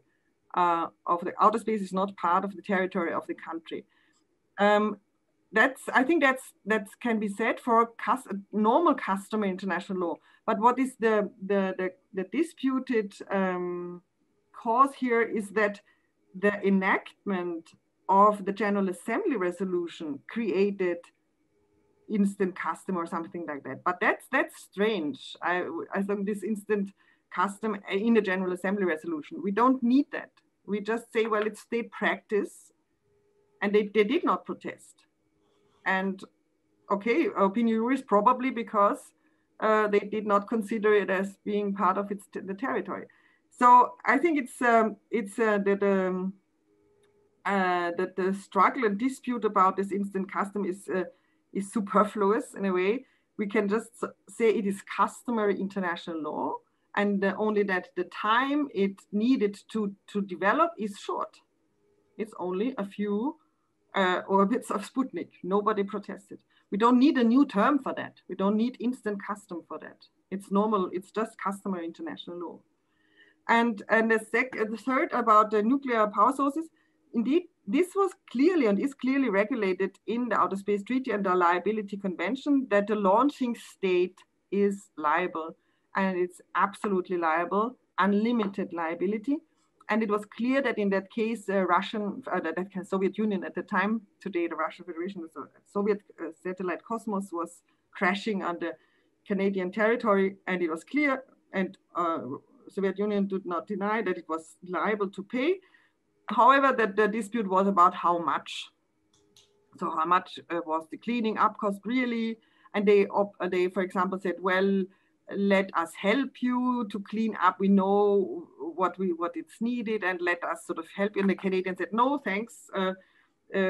of the outer space, is not part of the territory of the country. I think that can be said for normal customary international law. But what is the disputed cause here is that the enactment of the General Assembly resolution created instant custom or something like that. But that's strange. I think this instant custom in the General Assembly resolution, we don't need that. We just say, well, it's state practice, and they did not protest. And okay, opinion juris probably because they did not consider it as being part of the territory. So I think the struggle and dispute about this instant custom is superfluous in a way. We can just say it is customary international law, and only that the time it needed to develop is short. It's only a few orbits of Sputnik. Nobody protested. We don't need a new term for that. We don't need instant custom for that. It's normal. It's just customary international law. And the third about the nuclear power sources, indeed, this was clearly and is clearly regulated in the Outer Space Treaty and the Liability Convention that the launching state is liable, and it's absolutely liable, unlimited liability. And it was clear that in that case, Soviet Union at the time, today the Russian Federation, the Soviet satellite Cosmos was crashing under Canadian territory, and it was clear, and Soviet Union did not deny that it was liable to pay. However, the dispute was about how much. So how much was the cleaning up cost really? And they, for example, said, well, let us help you to clean up. We know what it's needed, and let us sort of help you. And the Canadians said, no, thanks.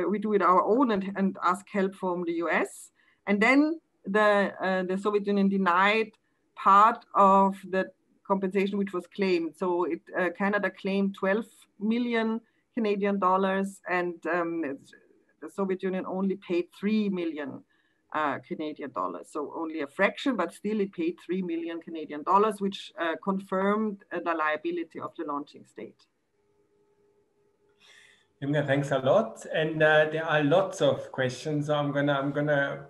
We do it our own, and ask help from the US. And then the Soviet Union denied part of the compensation which was claimed. So Canada claimed 12 million Canadian dollars, and the Soviet Union only paid 3 million Canadian dollars. So only a fraction, but still it paid 3 million Canadian dollars, which confirmed the liability of the launching state. Irmgard, thanks a lot. And there are lots of questions. So I'm gonna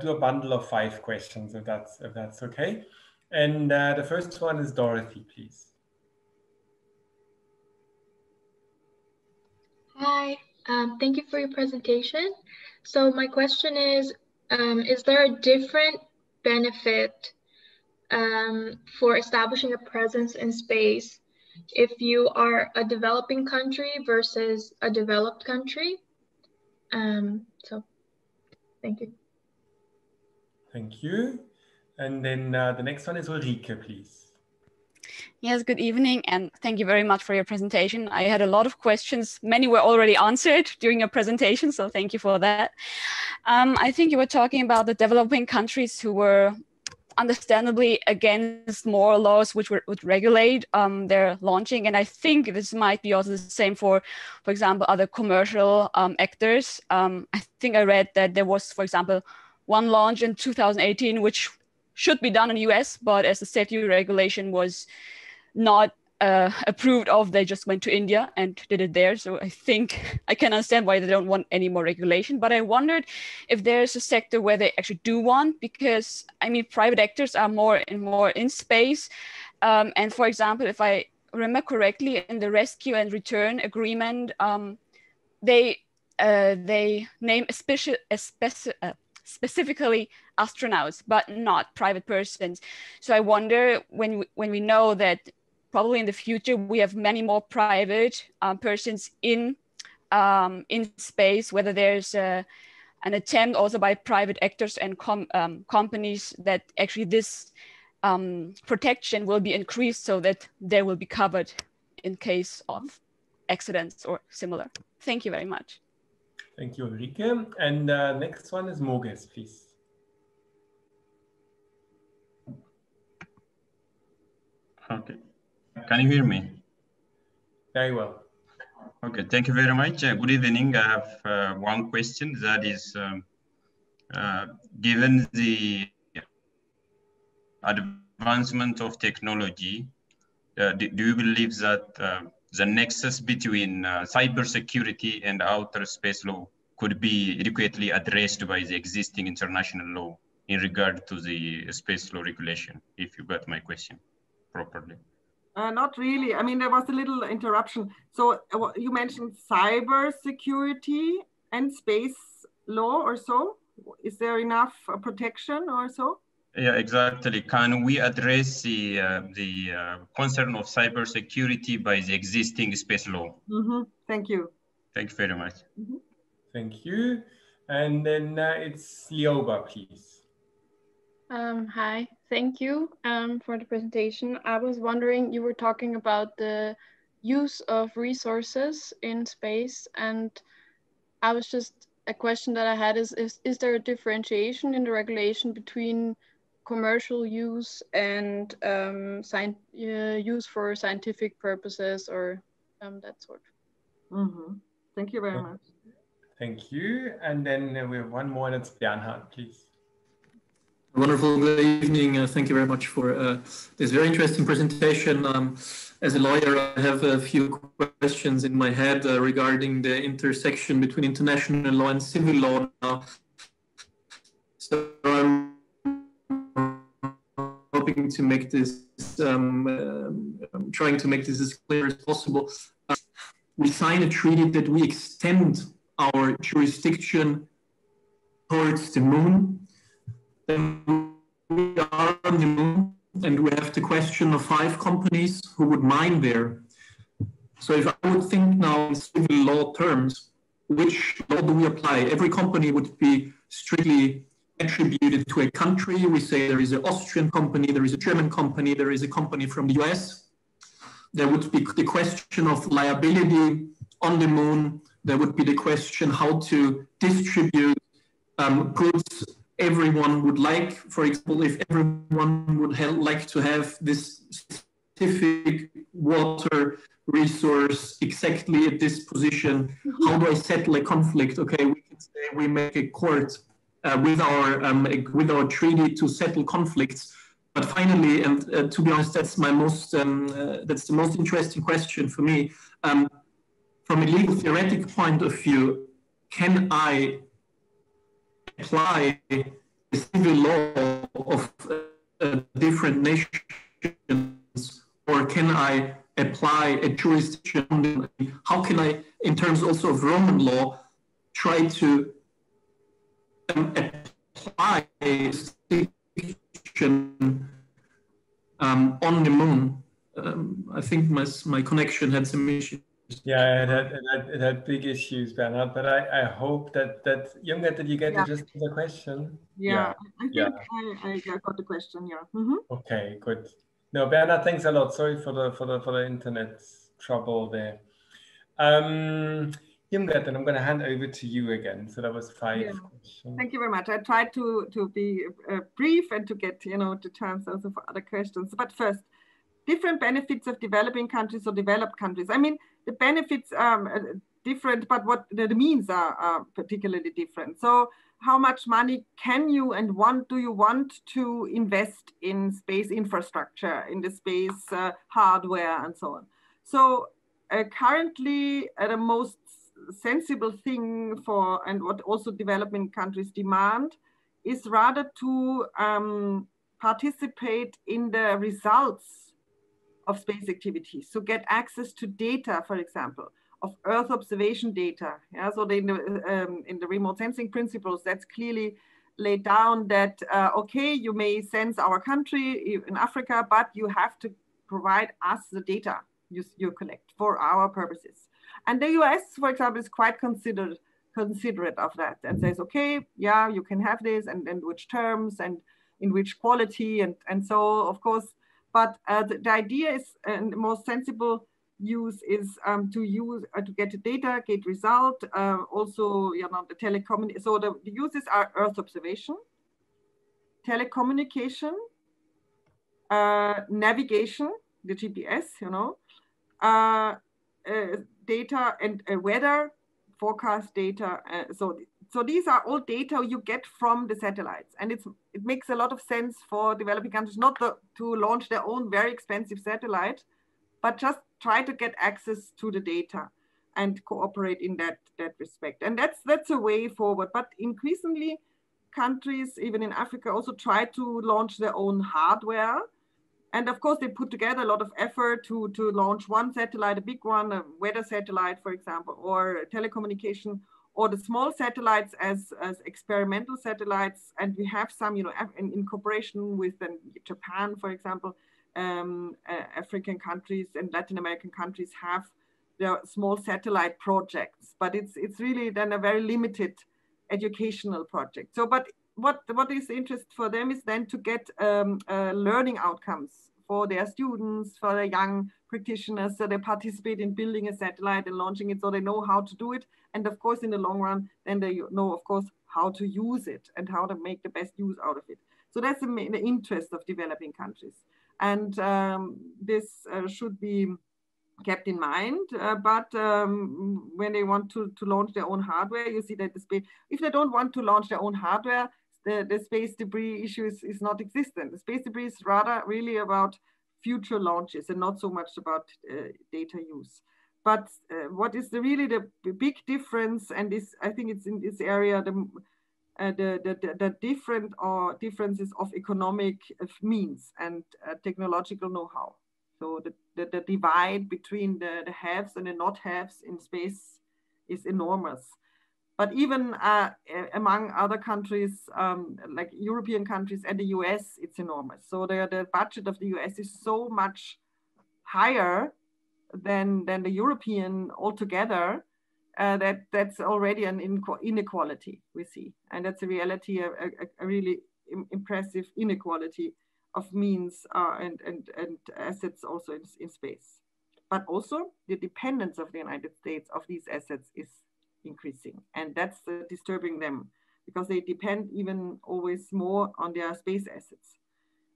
do a bundle of 5 questions, if that's okay. And the first one is Dorothy, please. Hi, thank you for your presentation. So my question is there a different benefit for establishing a presence in space if you are a developing country versus a developed country? So thank you. Thank you. And then the next one is Ulrike, please. Yes, good evening, and thank you very much for your presentation. I had a lot of questions. Many were already answered during your presentation, so thank you for that. I think you were talking about the developing countries who were understandably against more laws which would regulate their launching. And I think this might be also the same for example, other commercial actors. I think I read that there was, for example, one launch in 2018, which should be done in the US, but as the safety regulation was not approved of, they just went to India and did it there. So I think I can understand why they don't want any more regulation. But I wondered if there's a sector where they actually do want, because I mean, private actors are more and more in space. And for example, if I remember correctly, in the rescue and return agreement, they name specifically astronauts, but not private persons. So I wonder when we know that probably in the future we have many more private persons in space, whether there's an attempt also by private actors and companies that actually this protection will be increased so that they will be covered in case of accidents or similar. Thank you very much. Thank you, Ulrike. And next one is Mogens, please. Okay. Can you hear me? Very well. Okay, thank you very much. Good evening. I have one question that is, given the advancement of technology, do you believe that the nexus between cybersecurity and outer space law could be adequately addressed by the existing international law in regard to the space law regulation, if you got my question properly? Not really. I mean, there was a little interruption. So you mentioned cybersecurity and space law or so. Is there enough protection or so? Yeah, exactly. Can we address the concern of cybersecurity by the existing space law? Mm-hmm. Thank you. Thank you very much. Mm-hmm. Thank you. And then it's Lioba, please. Hi, thank you for the presentation. I was wondering, you were talking about the use of resources in space, and I was just, a question that I had is there a differentiation in the regulation between commercial use and use for scientific purposes or that sort? Mm-hmm. Thank you very much. Thank you. And then we have one more, that's Bernhard, please. Wonderful, good evening. Thank you very much for this very interesting presentation. As a lawyer, I have a few questions in my head regarding the intersection between international law and civil law now. So I'm hoping to make this, I'm trying to make this as clear as possible. We sign a treaty that we extend our jurisdiction towards the moon. Then we are on the moon, and we have the question of 5 companies who would mine there. So if I would think now in civil law terms, which law do we apply? Every company would be strictly attributed to a country. We say there is an Austrian company, there is a German company, there is a company from the US. There would be the question of liability on the moon. There would be the question how to distribute goods everyone would like. For example, if everyone would like to have this specific water resource exactly at this position, how do I settle a conflict? Okay, we can say we make a court with our treaty to settle conflicts. But finally, and to be honest, that's my most that's the most interesting question for me. From a legal theoretic point of view, can I apply the civil law of different nations, or can I apply a jurisdiction? How can I, in terms also of Roman law, try to apply a jurisdiction on the moon? I think my connection had some issues. Yeah, it had big issues, Bernhard, but I hope that Irmgard, did you get just the question? Yeah, yeah. I think I got the question, yeah. Mm-hmm. Okay, good. No, Bernhard, thanks a lot. Sorry for the internet trouble there. Irmgard, then I'm going to hand over to you again. So that was 5 questions. Thank you very much. I tried to be brief and to get, you know, the chance also for other questions. But first, different benefits of developing countries or developed countries. I mean, the benefits are different, but what the means are particularly different. So how much money can you and do you want to invest in space infrastructure, in the space hardware and so on. So currently the most sensible thing for, and what also developing countries demand, is rather to participate in the results of space activities. So get access to data, for example, of Earth observation data. Yeah, so they, in the remote sensing principles, that's clearly laid down that, okay, you may sense our country in Africa, but you have to provide us the data you collect for our purposes. And the US, for example, is quite considerate of that and says, okay, yeah, you can have this, and which terms, and in which quality, and so, of course. But the idea is, and the most sensible use is to get the data, get result, also, you know, the telecom. So the uses are Earth observation, telecommunication, navigation, the GPS, you know, data, and weather, forecast data. So these are all data you get from the satellites, and it makes a lot of sense for developing countries not to launch their own very expensive satellite, but just try to get access to the data and cooperate in that respect. And that's a way forward. But increasingly, countries, even in Africa, also try to launch their own hardware. And of course, they put together a lot of effort to launch one satellite, a big one, a weather satellite, for example, or telecommunication, or the small satellites as experimental satellites. And we have some, you know, in cooperation with Japan, for example, African countries and Latin American countries have their small satellite projects. But it's really then a very limited educational project. So, but what is interest for them is then to get learning outcomes for their students, for their young practitioners, so they participate in building a satellite and launching it, so they know how to do it. And of course, in the long run, then they know, of course, how to use it and how to make the best use out of it. So that's the interest of developing countries. And this should be kept in mind, but when they want to launch their own hardware, you see that the space, if they don't want to launch their own hardware, the space debris issue is not existent. The space debris is rather really about future launches and not so much about data use. But what is really the big difference, and this, I think it's in this area, the differences of economic means and technological know-how. So the divide between the haves and the not-haves in space is enormous. But even among other countries, like European countries and the US, it's enormous. So the budget of the US is so much higher than the European altogether, that's already an inequality we see. And that's a reality, a really impressive inequality of means and assets also in space. But also the dependence of the United States of these assets is increasing. And that's disturbing them, because they depend even always more on their space assets.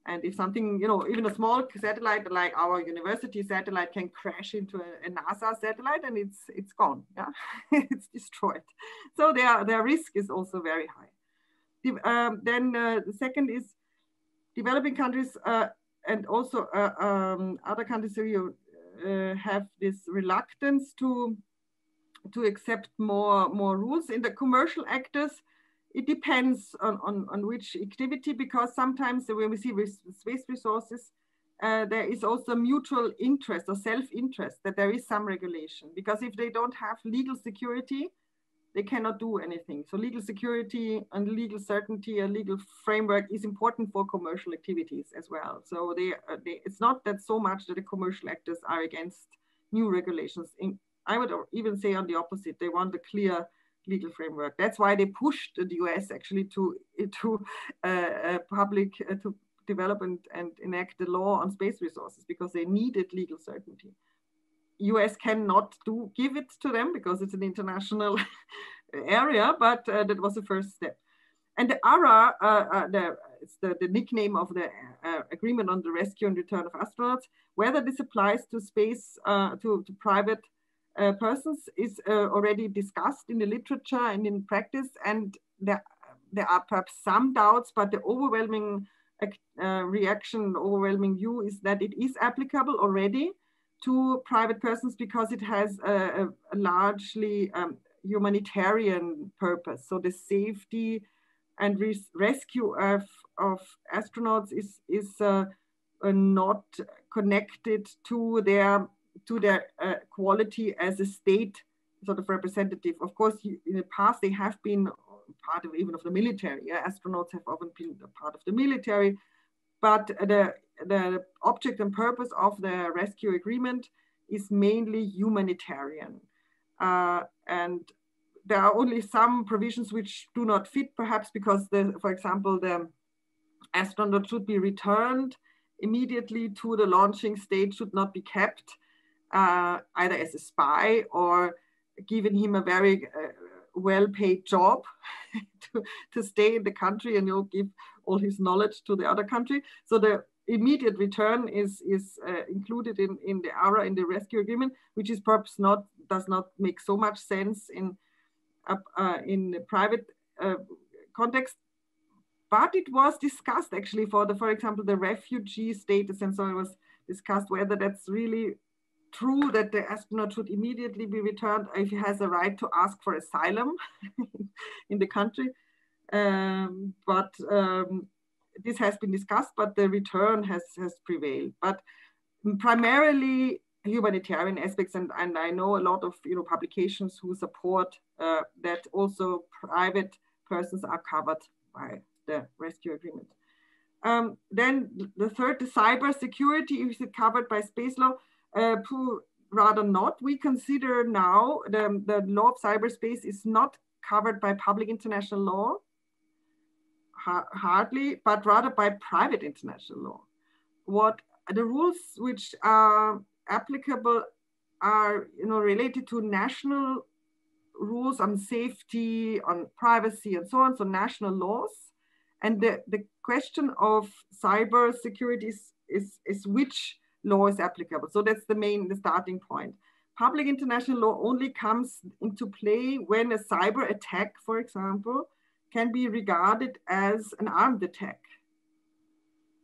And if something, you know, even a small satellite like our university satellite can crash into a NASA satellite, and it's gone, yeah? It's destroyed. So their risk is also very high. The second is, developing countries and also other countries who have this reluctance to accept more rules. In the commercial actors, it depends on which activity, because sometimes when we see space resources, there is also mutual interest or self-interest that there is some regulation, because if they don't have legal security, they cannot do anything. So legal security and legal certainty, a legal framework is important for commercial activities as well. So it's not that so much that the commercial actors are against new regulations. I would even say on the opposite, they want a clear legal framework. That's why they pushed the US actually to develop and enact the law on space resources, because they needed legal certainty. US cannot give it to them because it's an international area, but that was the first step. And the ARA, it's the nickname of the Agreement on the Rescue and Return of Astronauts, whether this applies to space, to private persons, is already discussed in the literature and in practice. And the there are perhaps some doubts, but the overwhelming reaction, overwhelming view is that it is applicable already to private persons because it has a largely humanitarian purpose. So the safety and rescue of astronauts is not connected to their quality as a state sort of representative. Of course, in the past they have been part of even of the military. Yeah? Astronauts have often been a part of the military, but the object and purpose of the rescue agreement is mainly humanitarian. And there are only some provisions which do not fit, perhaps because, for example, the astronaut should be returned immediately to the launching stage, should not be kept either as a spy or given him a very well-paid job to stay in the country and you'll give all his knowledge to the other country. So the immediate return is included in the ARA, in the rescue agreement, which is perhaps does not make so much sense in the private context. But it was discussed actually for example, the refugee status, and so it was discussed whether that's really true that the astronaut should immediately be returned if he has a right to ask for asylum in the country. This has been discussed, but the return has prevailed. But primarily humanitarian aspects, and I know a lot of publications who support that also private persons are covered by the rescue agreement. Then the third, the cybersecurity, is it covered by space law? Rather not. We consider now the law of cyberspace is not covered by public international law, hardly, but rather by private international law. What the rules which are applicable are related to national rules on safety, on privacy, and so on, so national laws. And the question of cyber security is which law is applicable. So that's the starting point. Public international law only comes into play when a cyber attack, for example, can be regarded as an armed attack.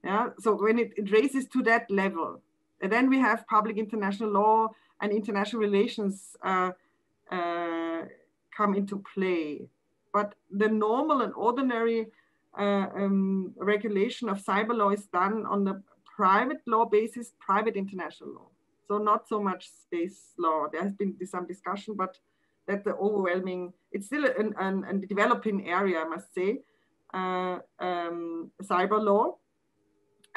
Yeah? So when it raises to that level, and then we have public international law and international relations come into play. But the normal and ordinary regulation of cyber law is done on the private law basis, private international law. So not so much space law. There has been some discussion, but that's the overwhelming, it's still a developing area, I must say, cyber law.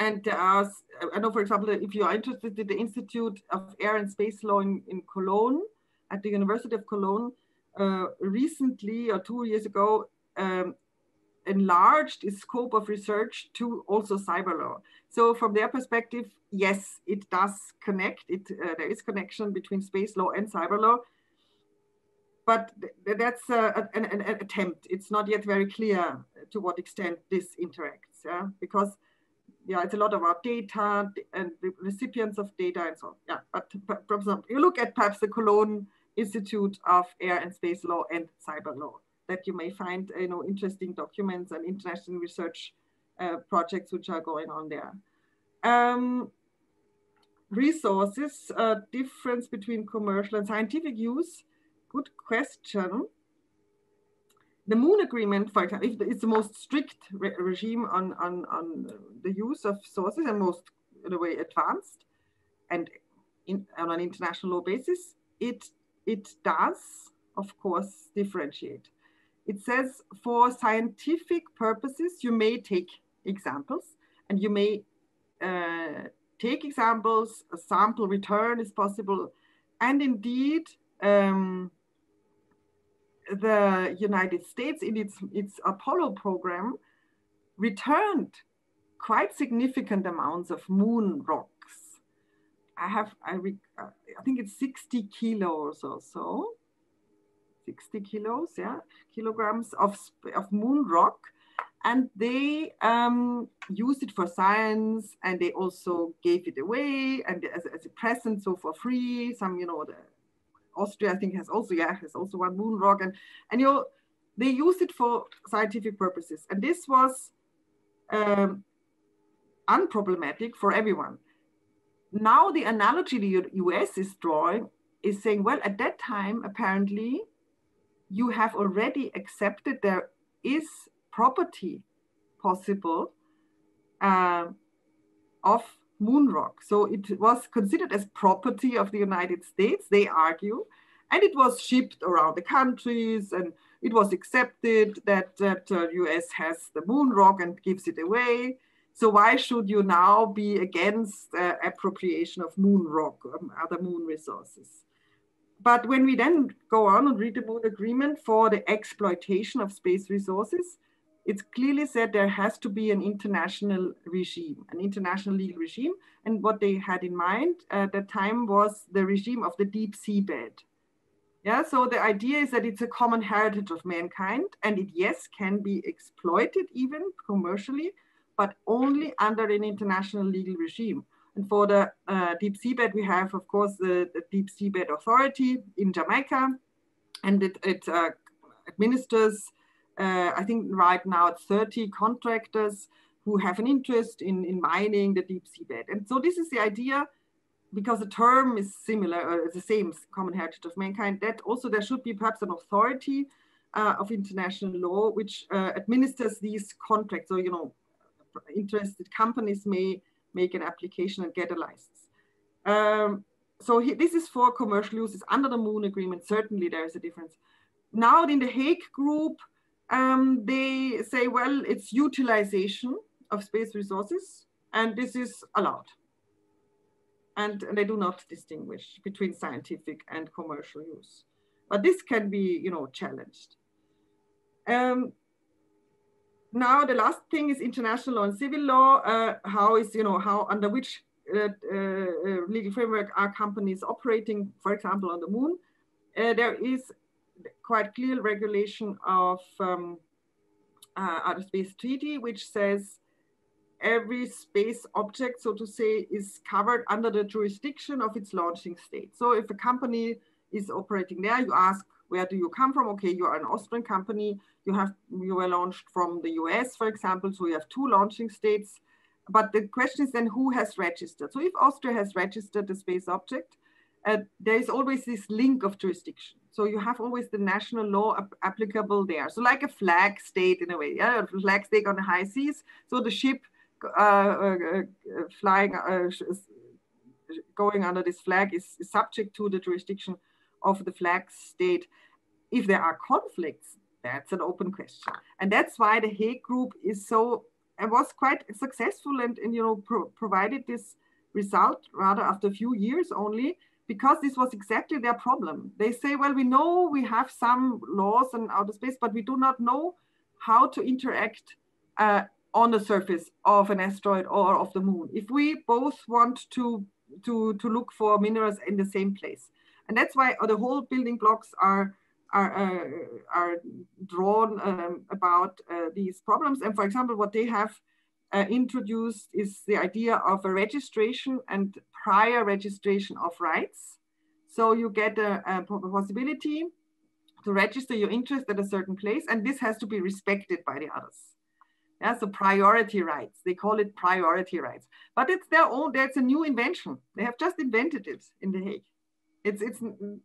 And there are, I know, for example, if you are interested in the Institute of Air and Space Law in Cologne, at the University of Cologne, recently, or 2 years ago, enlarged its scope of research to also cyber law. So from their perspective, yes, it does connect. There is connection between space law and cyber law. But that's an attempt. It's not yet very clear to what extent this interacts, yeah? Because it's a lot about data and the recipients of data and so on. Yeah, but for example, you look at perhaps the Cologne Institute of Air and Space Law and Cyber Law, that you may find interesting documents and international research projects which are going on there. Resources, difference between commercial and scientific use. Good question. The Moon Agreement, for example, it's the most strict regime on the use of sources and most, in a way, advanced, and on an international law basis, it does, of course, differentiate. It says for scientific purposes, you may take examples, and you may take examples, a sample return is possible, and indeed, the United States in its Apollo program returned quite significant amounts of moon rocks. I think it's 60 kilos or so, 60 kilos, yeah, kilograms of moon rock. And they used it for science, and they also gave it away and as a present, so for free, Austria, I think, has also one moon rock, and They used it for scientific purposes. And this was unproblematic for everyone. Now the analogy the US is drawing is saying, well, at that time, apparently, you have already accepted there is property possible of moon rock. So it was considered as property of the United States, they argue, and it was shipped around the countries, and it was accepted that the US has the moon rock and gives it away. So why should you now be against appropriation of moon rock or other moon resources? But when we then go on and read the Moon Agreement for the exploitation of space resources, it's clearly said there has to be an international regime, an international legal regime. And what they had in mind at that time was the regime of the deep seabed. Yeah, so the idea is that it's a common heritage of mankind, and it, yes, can be exploited even commercially, but only under an international legal regime. And for the deep seabed, we have, of course, the Deep Seabed Authority in Jamaica, and it administers, I think right now, 30 contractors who have an interest in mining the deep seabed. And so this is the idea, because the term is similar, or the same, common heritage of mankind, that also there should be perhaps an authority of international law which administers these contracts. So, you know, interested companies may make an application and get a license. So this is for commercial uses. Under the Moon Agreement, certainly there is a difference. Now in the Hague Group, they say, well, it's utilization of space resources, and this is allowed. And they do not distinguish between scientific and commercial use. But this can be, you know, challenged. Now, the last thing is international law and civil law. How is, you know, how, under which legal framework are companies operating, for example, on the moon? There is quite clear regulation of Outer Space Treaty, which says every space object, so to say, is covered under the jurisdiction of its launching state. So if a company is operating there, you ask, where do you come from? Okay, you are an Austrian company. You were launched from the US, for example, so you have two launching states. But the question is then who has registered? So if Austria has registered the space object, there is always this link of jurisdiction. So you have always the national law applicable there. So like a flag state in a way, yeah? A flag state on the high seas. So the ship flying, going under this flag is subject to the jurisdiction of the flag state. If there are conflicts, that's an open question, and that's why the Hague Group is so and was quite successful and you know provided this result rather after a few years only, because this was exactly their problem. They say, well, we know we have some laws on outer space, but we do not know how to interact on the surface of an asteroid or of the moon, if we both want to look for minerals in the same place. And that's why the whole building blocks are drawn about these problems. And for example, what they have introduced is the idea of a registration and prior registration of rights. So you get a possibility to register your interest at a certain place, and this has to be respected by the others. Yeah, so priority rights, they call it priority rights, but it's their own, that's a new invention. They have just invented it in The Hague. It's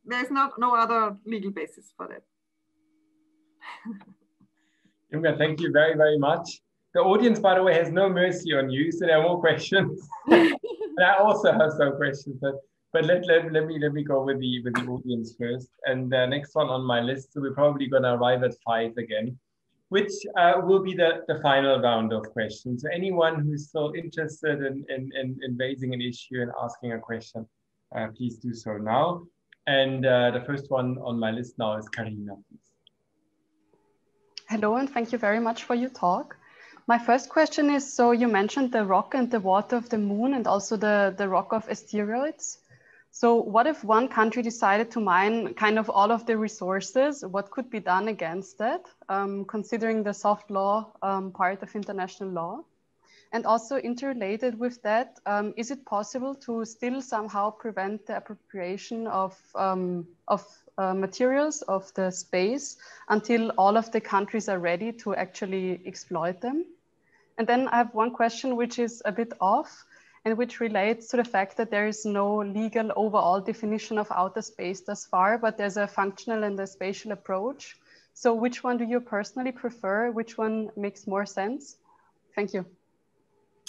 there's no other legal basis for that. Irmgard, thank you very, very much. The audience, by the way, has no mercy on you, so there are more questions. And I also have some questions, but let me go with the audience first. And the next one on my list, so we're probably gonna arrive at 5 again, which will be the final round of questions. So anyone who's still interested in raising an issue and asking a question, please do so now. And the first one on my list now is Karina, please. Hello, and thank you very much for your talk. My first question is, so you mentioned the rock and the water of the moon and also the rock of asteroids. So what if one country decided to mine kind of all of the resources? What could be done against that, considering the soft law part of international law? And also interrelated with that, is it possible to still somehow prevent the appropriation of materials of the space until all of the countries are ready to actually exploit them? And then I have one question which is a bit off and which relates to the fact that there is no legal overall definition of outer space thus far, but there's a functional and a spatial approach. So which one do you personally prefer? Which one makes more sense? Thank you.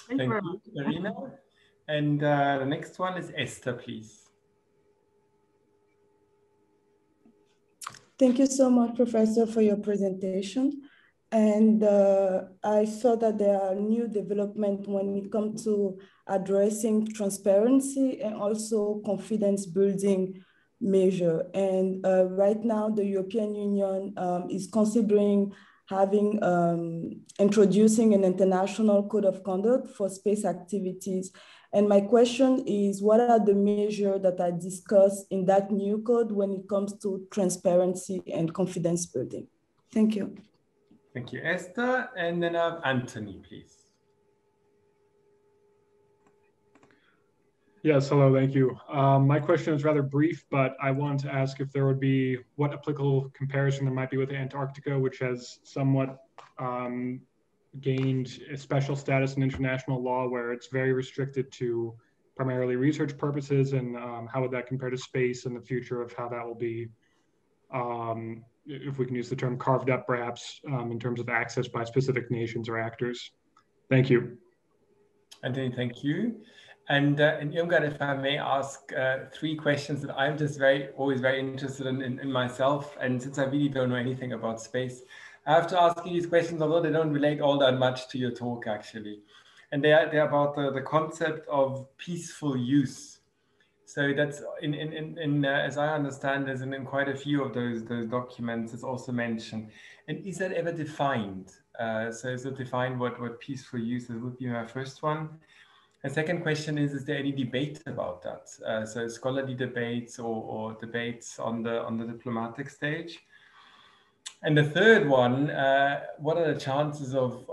Thank you, Karina. And the next one is Esther, please. Thank you so much, Professor, for your presentation. And I saw that there are new developments when it comes to addressing transparency and also confidence building measure. And right now, the European Union is considering having introducing an international code of conduct for space activities. And my question is, what are the measures that are discussed in that new code when it comes to transparency and confidence building? Thank you. Thank you, Esther. And then I have Anthony, please. Yes, hello, thank you. My question is rather brief, but I want to ask if there would be what applicable comparison there might be with Antarctica, which has somewhat gained a special status in international law where it's very restricted to primarily research purposes, and how would that compare to space and the future of how that will be, if we can use the term carved up perhaps, in terms of access by specific nations or actors. Thank you. Anthony, thank you. And Irmgard, if I may ask three questions that I'm just always very interested in myself, and since I really don't know anything about space, I have to ask you these questions, although they don't relate all that much to your talk actually. And they're about the concept of peaceful use. So that's in as I understand this, and in quite a few of those documents it's also mentioned. And is that ever defined? So is it defined what peaceful use is? Would be my first one. The second question is there any debate about that? So scholarly debates or debates on the diplomatic stage? And the third one, what are the chances of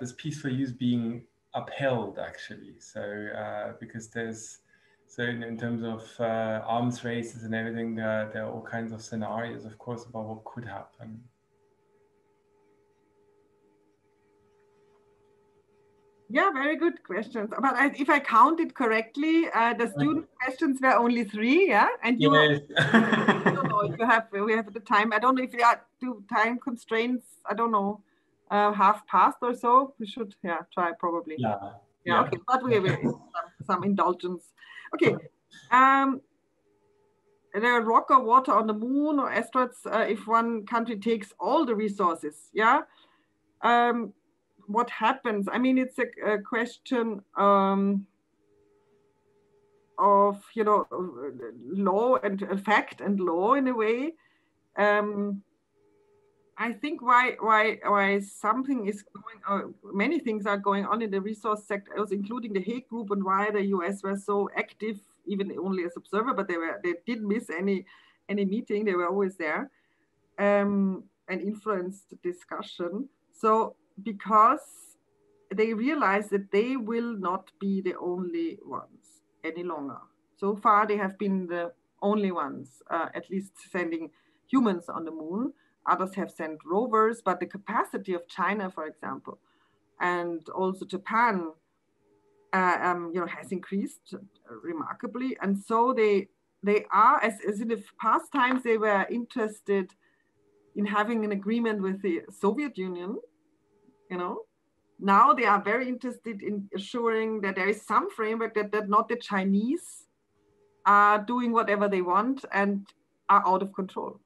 this peaceful use being upheld actually? So because in terms of arms races and everything, there are all kinds of scenarios, of course, about what could happen. Yeah, very good questions. But if I counted correctly, the student questions were only three, yeah? And you, yes. I don't know if you have, we have the time. I don't know if there are time constraints. I don't know, half past or so. We should, yeah, try probably. Yeah. Yeah, okay. But we will some indulgence. Okay. There are rock or water on the moon or asteroids if one country takes all the resources, yeah? What happens? I mean, it's a question of, you know, law and fact and law in a way. I think why something is going, many things are going on in the resource sector, including the Hague Group, and why the US were so active, even only as observer, but they didn't miss any meeting. They were always there and influenced the discussion. So, because they realize that they will not be the only ones any longer. So far, they have been the only ones, at least sending humans on the moon. Others have sent rovers, but the capacity of China, for example, and also Japan, you know, has increased remarkably. And so they are, as in the past times, they were interested in having an agreement with the Soviet Union. You know, now they are very interested in assuring that there is some framework that not the Chinese are doing whatever they want and are out of control.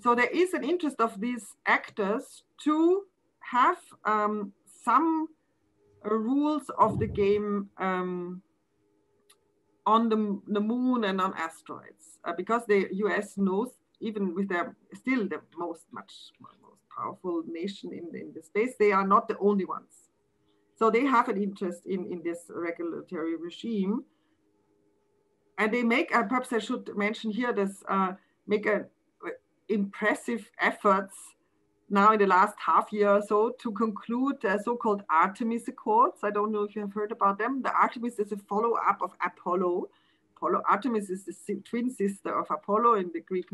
So there is an interest of these actors to have some rules of the game on the moon and on asteroids, because the US knows, even with their still the most powerful nation in the space, they are not the only ones. So they have an interest in this regulatory regime. And they make, perhaps I should mention here, this make impressive efforts now in the last half year or so to conclude the so-called Artemis Accords. I don't know if you have heard about them. The Artemis is a follow-up of Apollo. Artemis is the twin sister of Apollo in the Greek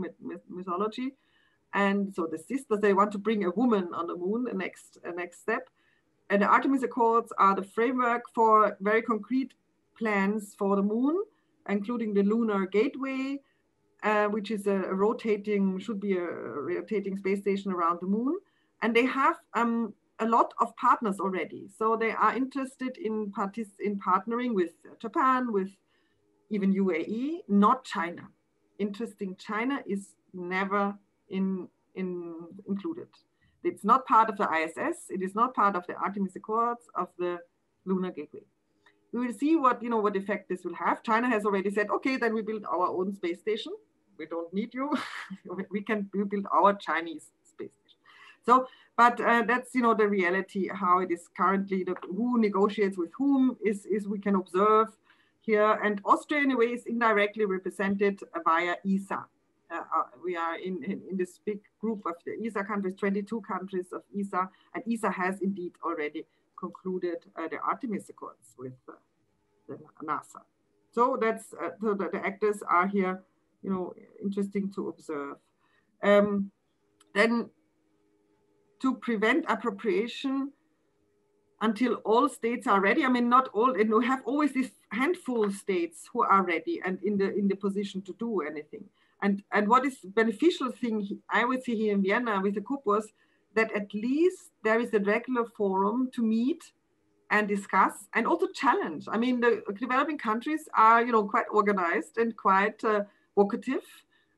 mythology. And so the sisters, they want to bring a woman on the moon, the next step. And the Artemis Accords are the framework for very concrete plans for the moon, including the Lunar Gateway, which is should be a rotating space station around the moon. And they have a lot of partners already. So they are interested in partnering with Japan, with even UAE, not China. Interesting, China is never included. It's not part of the ISS. It is not part of the Artemis Accords, of the Lunar Gateway. We will see what effect this will have. China has already said, okay, then we build our own space station. We don't need you. we build our Chinese space station. So, but that's the reality how it is currently. Who negotiates with whom is we can observe here. And Austria, in a way, is indirectly represented via ESA. We are in this big group of the ESA countries, 22 countries of ESA, and ESA has indeed already concluded the Artemis Accords with the NASA. So that's the actors are here, interesting to observe. Then to prevent appropriation until all states are ready. I mean, not all, and we have always this handful of states who are ready and in the position to do anything. And what is beneficial thing I would see here in Vienna with the COP was that at least there is a regular forum to meet and discuss and also challenge. I mean, the developing countries are, quite organized and quite vocative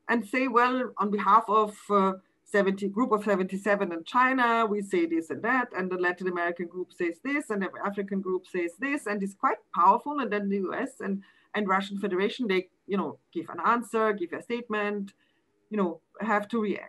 and say, well, on behalf of group of 77 and China, we say this and that, and the Latin American group says this, and the African group says this, and it's quite powerful. And then the US and Russian Federation, they give an answer, give a statement, have to react.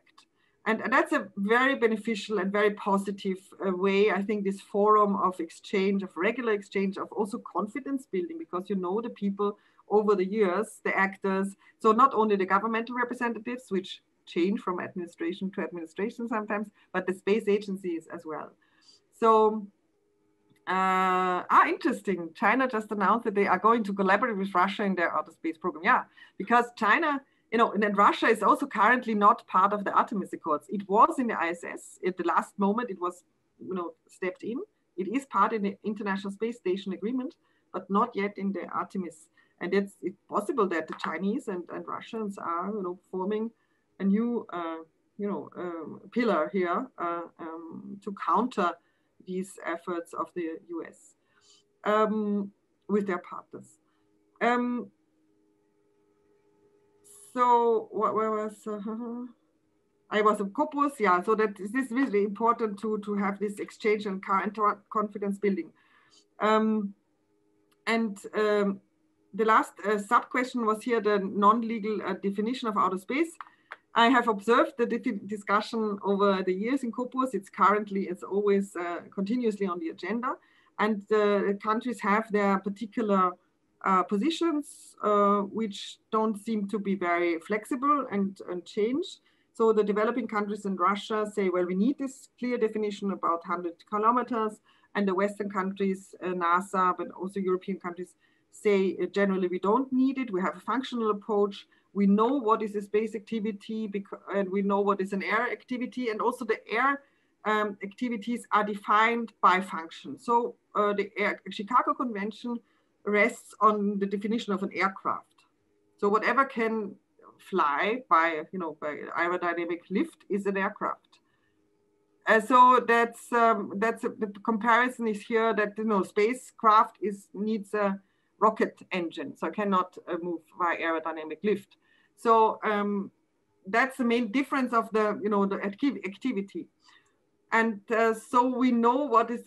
And that's a very beneficial and very positive way. I think this forum of exchange, of regular exchange, of also confidence building, because the people over the years, the actors, so not only the governmental representatives, which change from administration to administration sometimes, but the space agencies as well. So, interesting. China just announced that they are going to collaborate with Russia in their outer space program. Yeah, because China, and Russia is also currently not part of the Artemis Accords. It was in the ISS. At the last moment, it was, stepped in. It is part in the International Space Station Agreement, but not yet in the Artemis. And it's possible that the Chinese and Russians are, forming a new, pillar here to counter these efforts of the US with their partners. So where was I was in Kopos, yeah. So that this is really important to have this exchange and current confidence building. The last sub-question was here the non-legal definition of outer space. I have observed the discussion over the years in Kopos. It's currently, it's always continuously on the agenda, and the countries have their particular positions, which don't seem to be very flexible and changed. So the developing countries and Russia say, well, we need this clear definition about 100 kilometers, and the Western countries, NASA, but also European countries say generally we don't need it. We have a functional approach. We know what is a space activity and we know what is an air activity, and also the air activities are defined by function. So the Chicago Convention rests on the definition of an aircraft. So whatever can fly by aerodynamic lift is an aircraft. So that's the comparison is here that spacecraft needs a rocket engine, so I cannot move by aerodynamic lift. So that's the main difference of the the activity, and so we know what is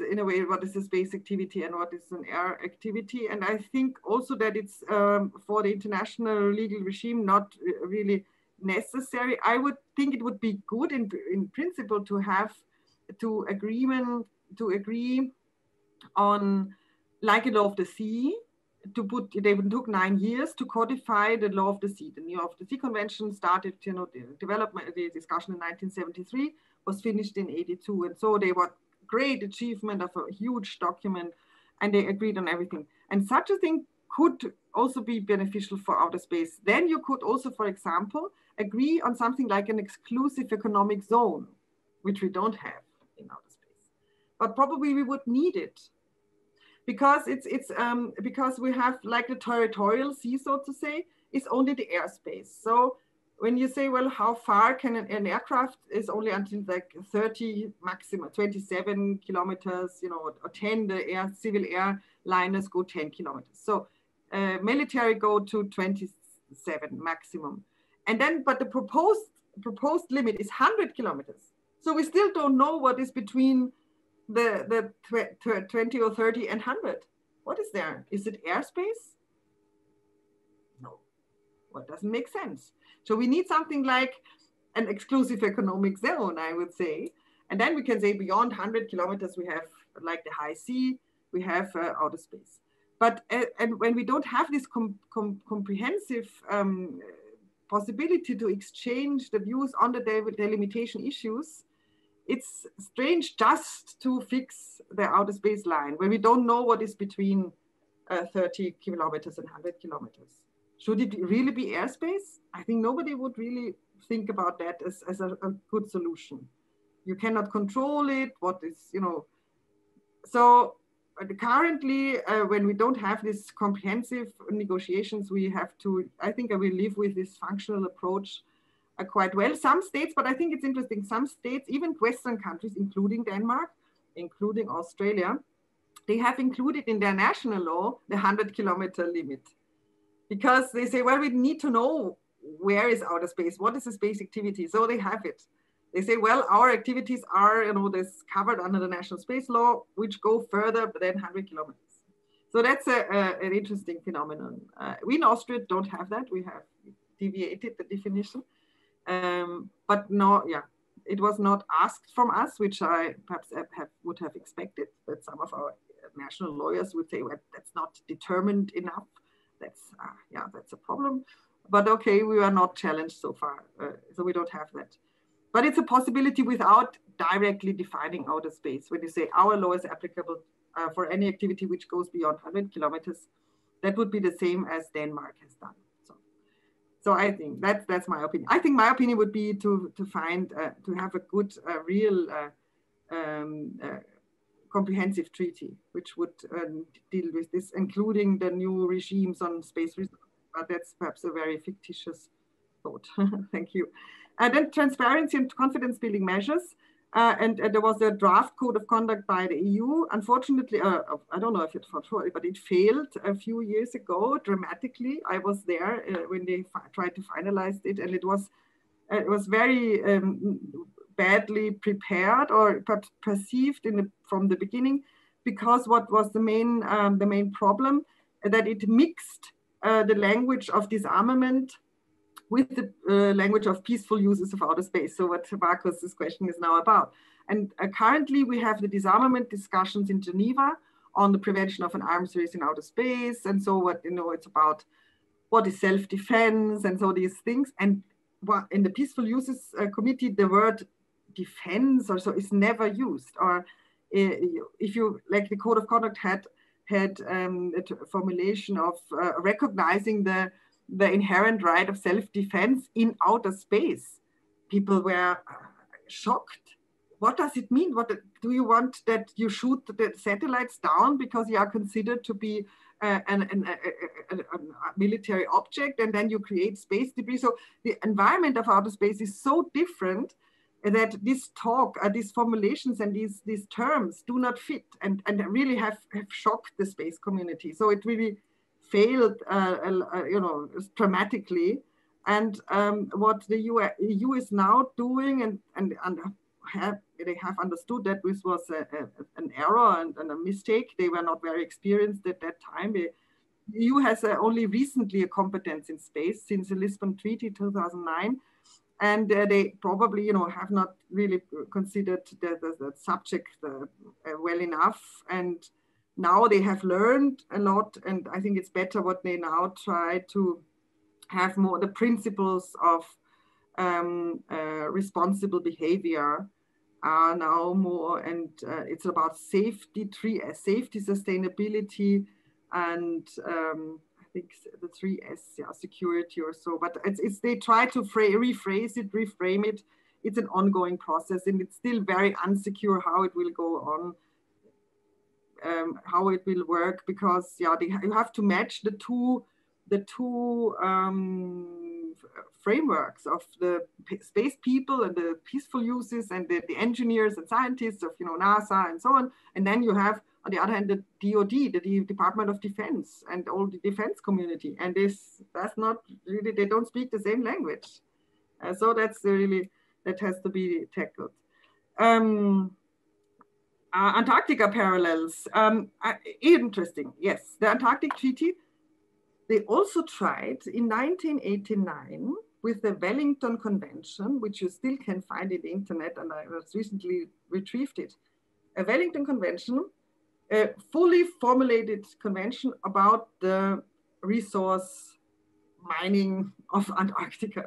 what is a space activity and what is an air activity. And I think also that it's for the international legal regime not really necessary. I would think it would be good in principle to have to agree on like a law of the sea. they took 9 years to codify the law of the sea. The New Law of the Sea Convention started, you know, the development, the discussion in 1973 was finished in 82. And so they were great achievement of a huge document, and they agreed on everything. And such a thing could also be beneficial for outer space. Then you could also, for example, agree on something like an exclusive economic zone, which we don't have in outer space, but probably we would need it. Because it's because we have, like, the territorial sea, so to say, is only the airspace. So when you say, well, how far can an aircraft is only until like 30 maximum, 27 kilometers, you know, or 10, the civil airliners go 10 kilometers. So military go to 27 maximum. And then, but the proposed limit is 100 kilometers. So we still don't know what is between the 20 or 30 and 100. What is there? Is it airspace? No. Well, doesn't make sense. So we need something like an exclusive economic zone, I would say. And then we can say beyond 100 kilometers, we have like the high sea, we have outer space. But, and when we don't have this comprehensive possibility to exchange the views on the delimitation issues, it's strange just to fix the outer space line where we don't know what is between 30 kilometers and 100 kilometers. Should it really be airspace? I think nobody would really think about that as a good solution. You cannot control it, what is, you know. So currently, when we don't have this comprehensive negotiations, we have to, I think I will live with this functional approach quite well. Some states, but I think it's interesting, some states, even Western countries, including Denmark, including Australia, they have included in their national law the 100-kilometer limit. Because they say, well, we need to know where is outer space, what is the space activity, so they have it. They say, well, our activities are, you know, this covered under the National Space Law, which go further than 100 kilometers. So that's an interesting phenomenon. We in Austria don't have that, we have deviated the definition. But no, yeah, it was not asked from us, which I perhaps would have expected, that some of our national lawyers would say, well, that's not determined enough. That's, yeah, that's a problem. But okay, we are not challenged so far, so we don't have that. But it's a possibility without directly defining outer space. When you say our law is applicable for any activity which goes beyond 100 kilometers, that would be the same as Denmark has done. So I think that's my opinion. I think my opinion would be to have a good, real, comprehensive treaty, which would deal with this, including the new regimes on space resources. But that's perhaps a very fictitious thought. Thank you. And then transparency and confidence building measures. And there was a draft code of conduct by the EU. Unfortunately, I don't know if it's for sure, but it failed a few years ago dramatically. I was there when they tried to finalize it, and it was very badly prepared or perceived from the beginning, because what was the main problem, that it mixed the language of disarmament with the language of peaceful uses of outer space. So what Markus's question is now about. And currently we have the disarmament discussions in Geneva on the prevention of an arms race in outer space. And so what, you know, it's about what is self-defense and so these things. And in the peaceful uses committee, the word defense or so is never used. Or if you, like, the code of conduct had a formulation of recognizing the inherent right of self-defense in outer space. People were shocked. What does it mean? What do you want, that you shoot the satellites down because you are considered to be a military object, and then you create space debris? So the environment of outer space is so different that this talk, these formulations and these terms do not fit, and really have shocked the space community. So it really failed, you know, dramatically. And what the EU is now doing, and they have understood that this was an error and a mistake. They were not very experienced at that time. The EU has only recently a competence in space since the Lisbon Treaty 2009. And they probably, you know, have not really considered the subject well enough. And now they have learned a lot, and I think it's better what they now try to have more the principles of responsible behavior are now more, and it's about safety, safety, sustainability, and I think the 3S, yeah, security or so. But it's they try to rephrase it, reframe it. It's an ongoing process, and it's still very unsecure how it will go on, how it will work, because yeah, you have to match the two frameworks of the space people and the peaceful uses and the engineers and scientists of, you know, NASA and so on. And then you have, on the other hand, the DOD, the Department of Defense, and all the defense community. And that's not really, they don't speak the same language. So that's really, that has to be tackled. Antarctica parallels, interesting, yes. The Antarctic Treaty, they also tried in 1989 with the Wellington Convention, which you still can find in the internet, and I was recently retrieved it. A Wellington Convention, a fully formulated convention about the resource mining of Antarctica.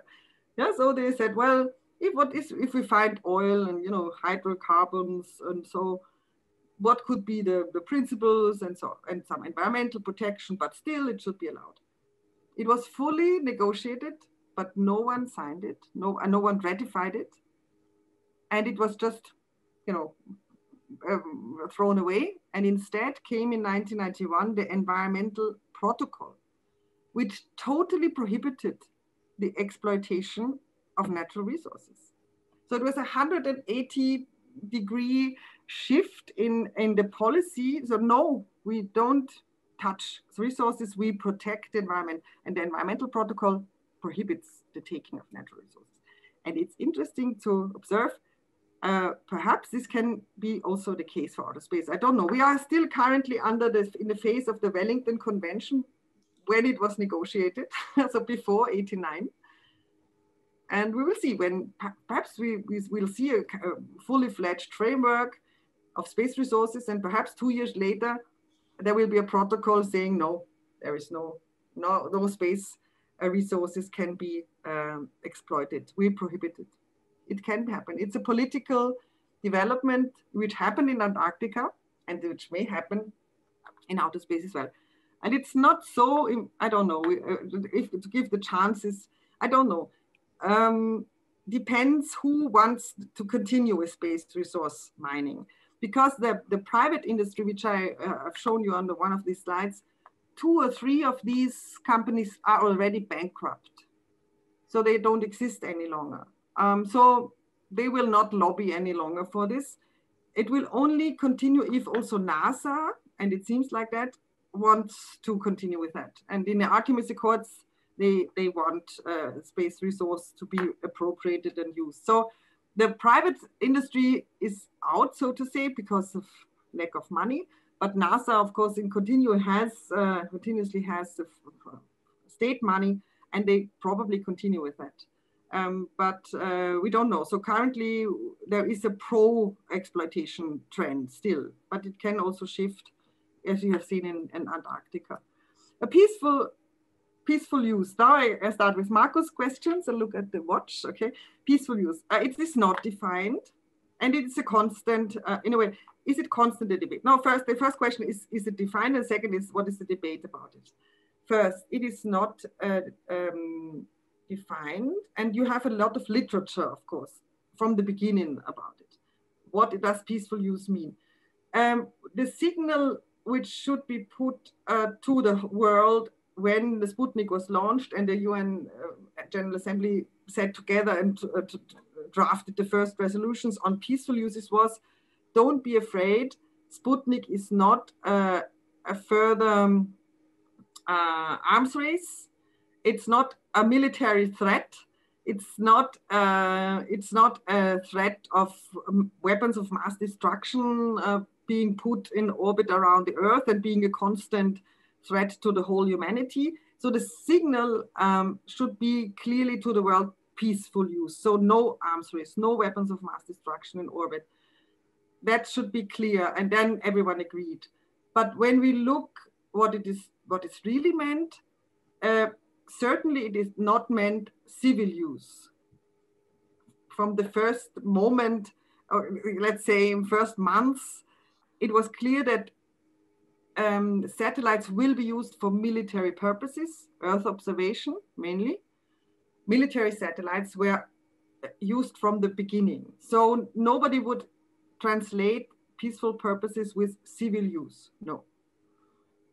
Yeah, so they said, well, if we find oil and, you know, hydrocarbons and so, what could be the principles and so, and some environmental protection, but still it should be allowed. It was fully negotiated, but no one signed it, no one ratified it. And it was just, you know, thrown away. And instead came in 1991, the Environmental Protocol, which totally prohibited the exploitation of natural resources. So it was 180-degree shift in the policy. So no, we don't touch resources, we protect the environment. And the Environmental Protocol prohibits the taking of natural resources. And it's interesting to observe, perhaps this can be also the case for outer space. I don't know. We are still currently in the phase of the Wellington Convention when it was negotiated, so before 89. And we will see when, perhaps we will see a fully fledged framework of space resources, and perhaps 2 years later, there will be a protocol saying, no, there is no space resources can be exploited. We prohibit it. It can happen. It's a political development which happened in Antarctica and which may happen in outer space as well. And it's not so, I don't know, if to give the chances, I don't know. Depends who wants to continue with space resource mining, because the private industry, which I have shown you on one of these slides, 2 or 3 of these companies are already bankrupt, so they don't exist any longer. So they will not lobby any longer for this. It will only continue if also NASA, and it seems like that, wants to continue with that. And in the Artemis Accords, they want space resource to be appropriated and used. So the private industry is out, so to say, because of lack of money. But NASA, of course, continuously has state money, and they probably continue with that. But we don't know. So currently there is a pro-exploitation trend still, but it can also shift, as you have seen in Antarctica. A peaceful use. Now I start with Markus' questions and look at the watch. Okay, peaceful use. It is not defined, and it's a constant. In a way, is it constant a debate? No. First, the first question is it defined? And second is, what is the debate about it? First, it is not defined, and you have a lot of literature, of course, from the beginning about it. What does peaceful use mean? The signal which should be put to the world when the Sputnik was launched and the UN General Assembly sat together and drafted the first resolutions on peaceful uses was, don't be afraid, Sputnik is not a further arms race. It's not a military threat. It's not a threat of weapons of mass destruction being put in orbit around the Earth and being a constant threat to the whole humanity. So the signal should be clearly to the world, peaceful use. So no arms race, no weapons of mass destruction in orbit. That should be clear. And then everyone agreed. But when we look what is really meant, certainly it is not meant civil use. From the first moment, or let's say in first months, it was clear that satellites will be used for military purposes, Earth observation mainly. Military satellites were used from the beginning. So nobody would translate peaceful purposes with civil use, no.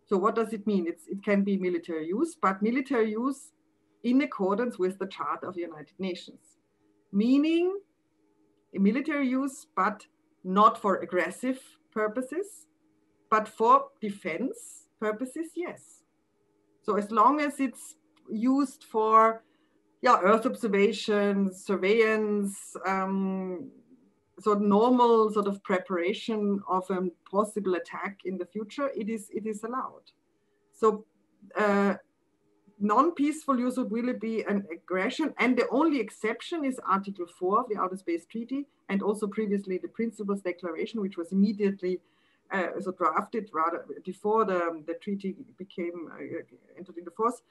So what does it mean? It can be military use, but military use in accordance with the Charter of the United Nations, meaning military use, but not for aggressive purposes, but for defense purposes, yes. So as long as it's used for Earth observation, surveillance, so normal sort of preparation of a possible attack in the future, it is allowed. So non-peaceful use would really be an aggression, and the only exception is Article 4 of the Outer Space Treaty, and also previously the Principles Declaration, which was immediately drafted rather before the treaty became entered into force.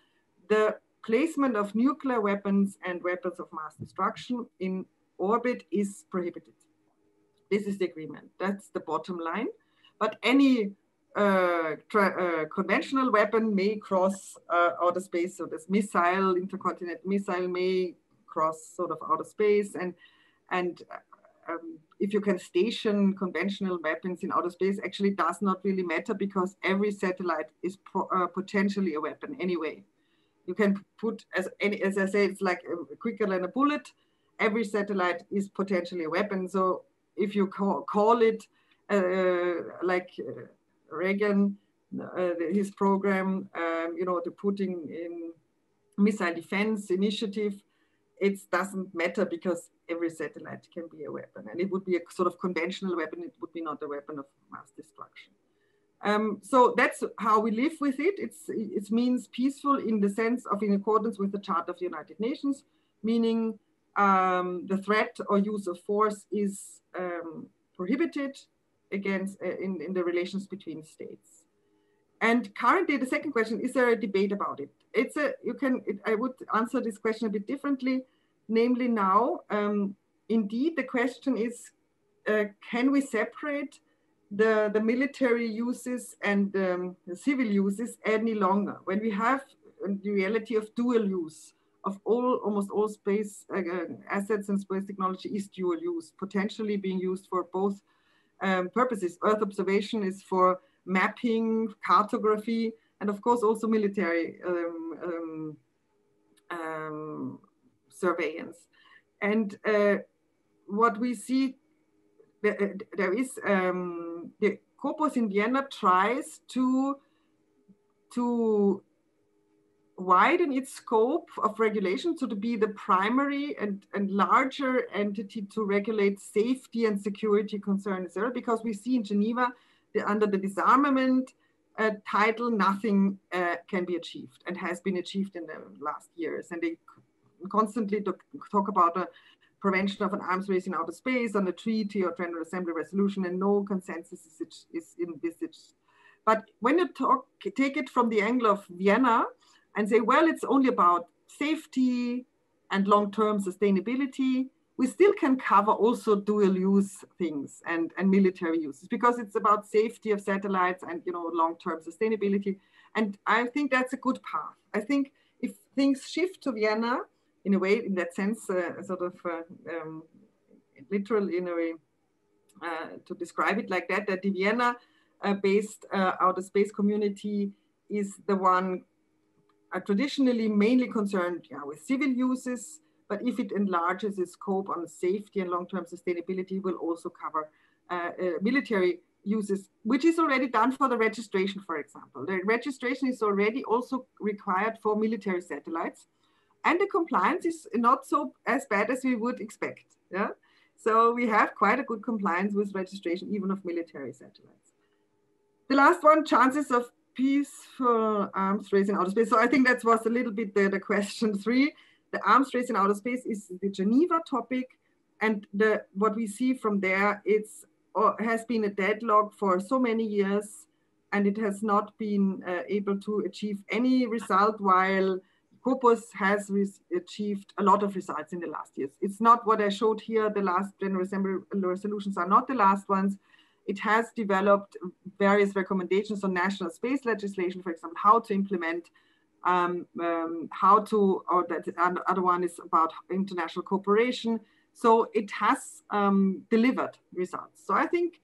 The placement of nuclear weapons and weapons of mass destruction in orbit is prohibited. This is the agreement. That's the bottom line. But any conventional weapon may cross outer space. So this missile, intercontinental missile, may cross sort of outer space. And if you can station conventional weapons in outer space, actually does not really matter, because every satellite is potentially a weapon anyway. You can put, as I say, it's like quicker than a bullet. Every satellite is potentially a weapon. So if you call it like Reagan, his program, the putting in missile defense initiative, it doesn't matter, because every satellite can be a weapon, and it would be a sort of conventional weapon. It would be not a weapon of mass destruction. So that's how we live with it. It means peaceful in the sense of in accordance with the Charter of the United Nations, meaning the threat or use of force is prohibited against in the relations between states. And currently, the second question, is there a debate about it? I would answer this question a bit differently, namely now, indeed, the question is, can we separate the military uses and the civil uses any longer, when we have the reality of dual use of almost all space assets and space technology is dual use, potentially being used for both purposes. Earth observation is for mapping, cartography, and of course also military surveillance. And what we see, there is the Corpus in Vienna tries to widen its scope of regulation, so to be the primary and larger entity to regulate safety and security concerns, because we see in Geneva, under the disarmament title, nothing can be achieved and has been achieved in the last years. And they constantly talk about prevention of an arms race in outer space on a treaty or General Assembly resolution, and no consensus is envisaged. But when you take it from the angle of Vienna and say, well, it's only about safety and long-term sustainability, we still can cover also dual use things and military uses, because it's about safety of satellites and long-term sustainability. And I think that's a good path. I think if things shift to Vienna, in a way, in that sense, literally in a way, to describe it like that, that the Vienna-based outer space community is the one traditionally mainly concerned with civil uses, but if it enlarges its scope on safety and long-term sustainability, will also cover military uses, which is already done for the registration, for example. The registration is already also required for military satellites. And the compliance is not as bad as we would expect. Yeah? So we have quite a good compliance with registration, even of military satellites. The last one, chances of peaceful arms race in outer space. So I think that was a little bit the question three. The arms race in outer space is the Geneva topic. And what we see from there, has been a deadlock for so many years. and it has not been able to achieve any result, while Corpus has achieved a lot of results in the last years. It's not what I showed here. The last General Assembly resolutions are not the last ones. It has developed various recommendations on national space legislation, for example, how to implement, or that other one is about international cooperation. So it has delivered results. So I think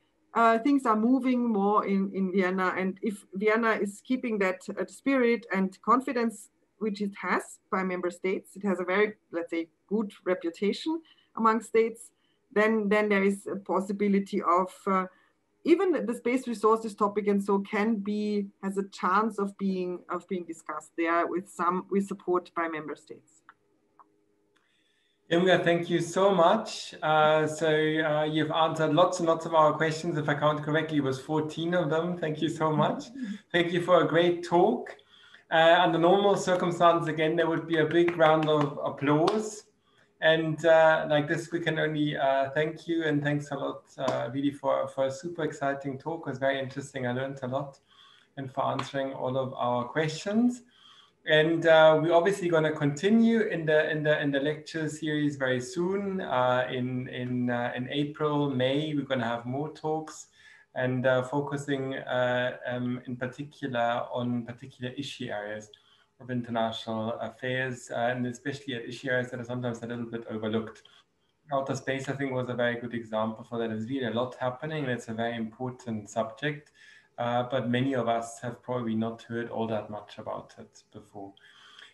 things are moving more in Vienna. And if Vienna is keeping that spirit and confidence, which it has by member states, it has a very, let's say, good reputation among states, then there is a possibility of even the space resources topic, and so can be, has a chance of being discussed there with support by member states. Irmgard, thank you so much. You've answered lots and lots of our questions. If I count correctly, it was 14 of them. Thank you so much. Thank you for a great talk. Under normal circumstances, again, there would be a big round of applause. And like this, we can only thank you, and thanks a lot, really, for a super exciting talk. It was very interesting. I learned a lot, and for answering all of our questions. And we're obviously going to continue in the lecture series very soon. In April, May, we're going to have more talks, and focusing in particular on particular issue areas of international affairs, and especially at issue areas that are sometimes a little bit overlooked. Outer space, I think, was a very good example for that. There's really a lot happening, and it's a very important subject, but many of us have probably not heard all that much about it before.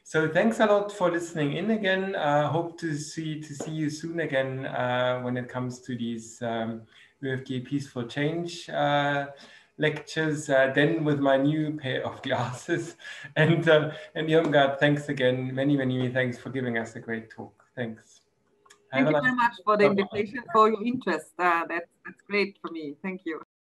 So thanks a lot for listening in again. Hope to see you soon again when it comes to these ÖFG Peaceful Change lectures, then with my new pair of glasses. And Irmgard, thanks again. Many, many thanks for giving us a great talk. Thanks. Thank you very much for the invitation, for your interest. That's great for me. Thank you.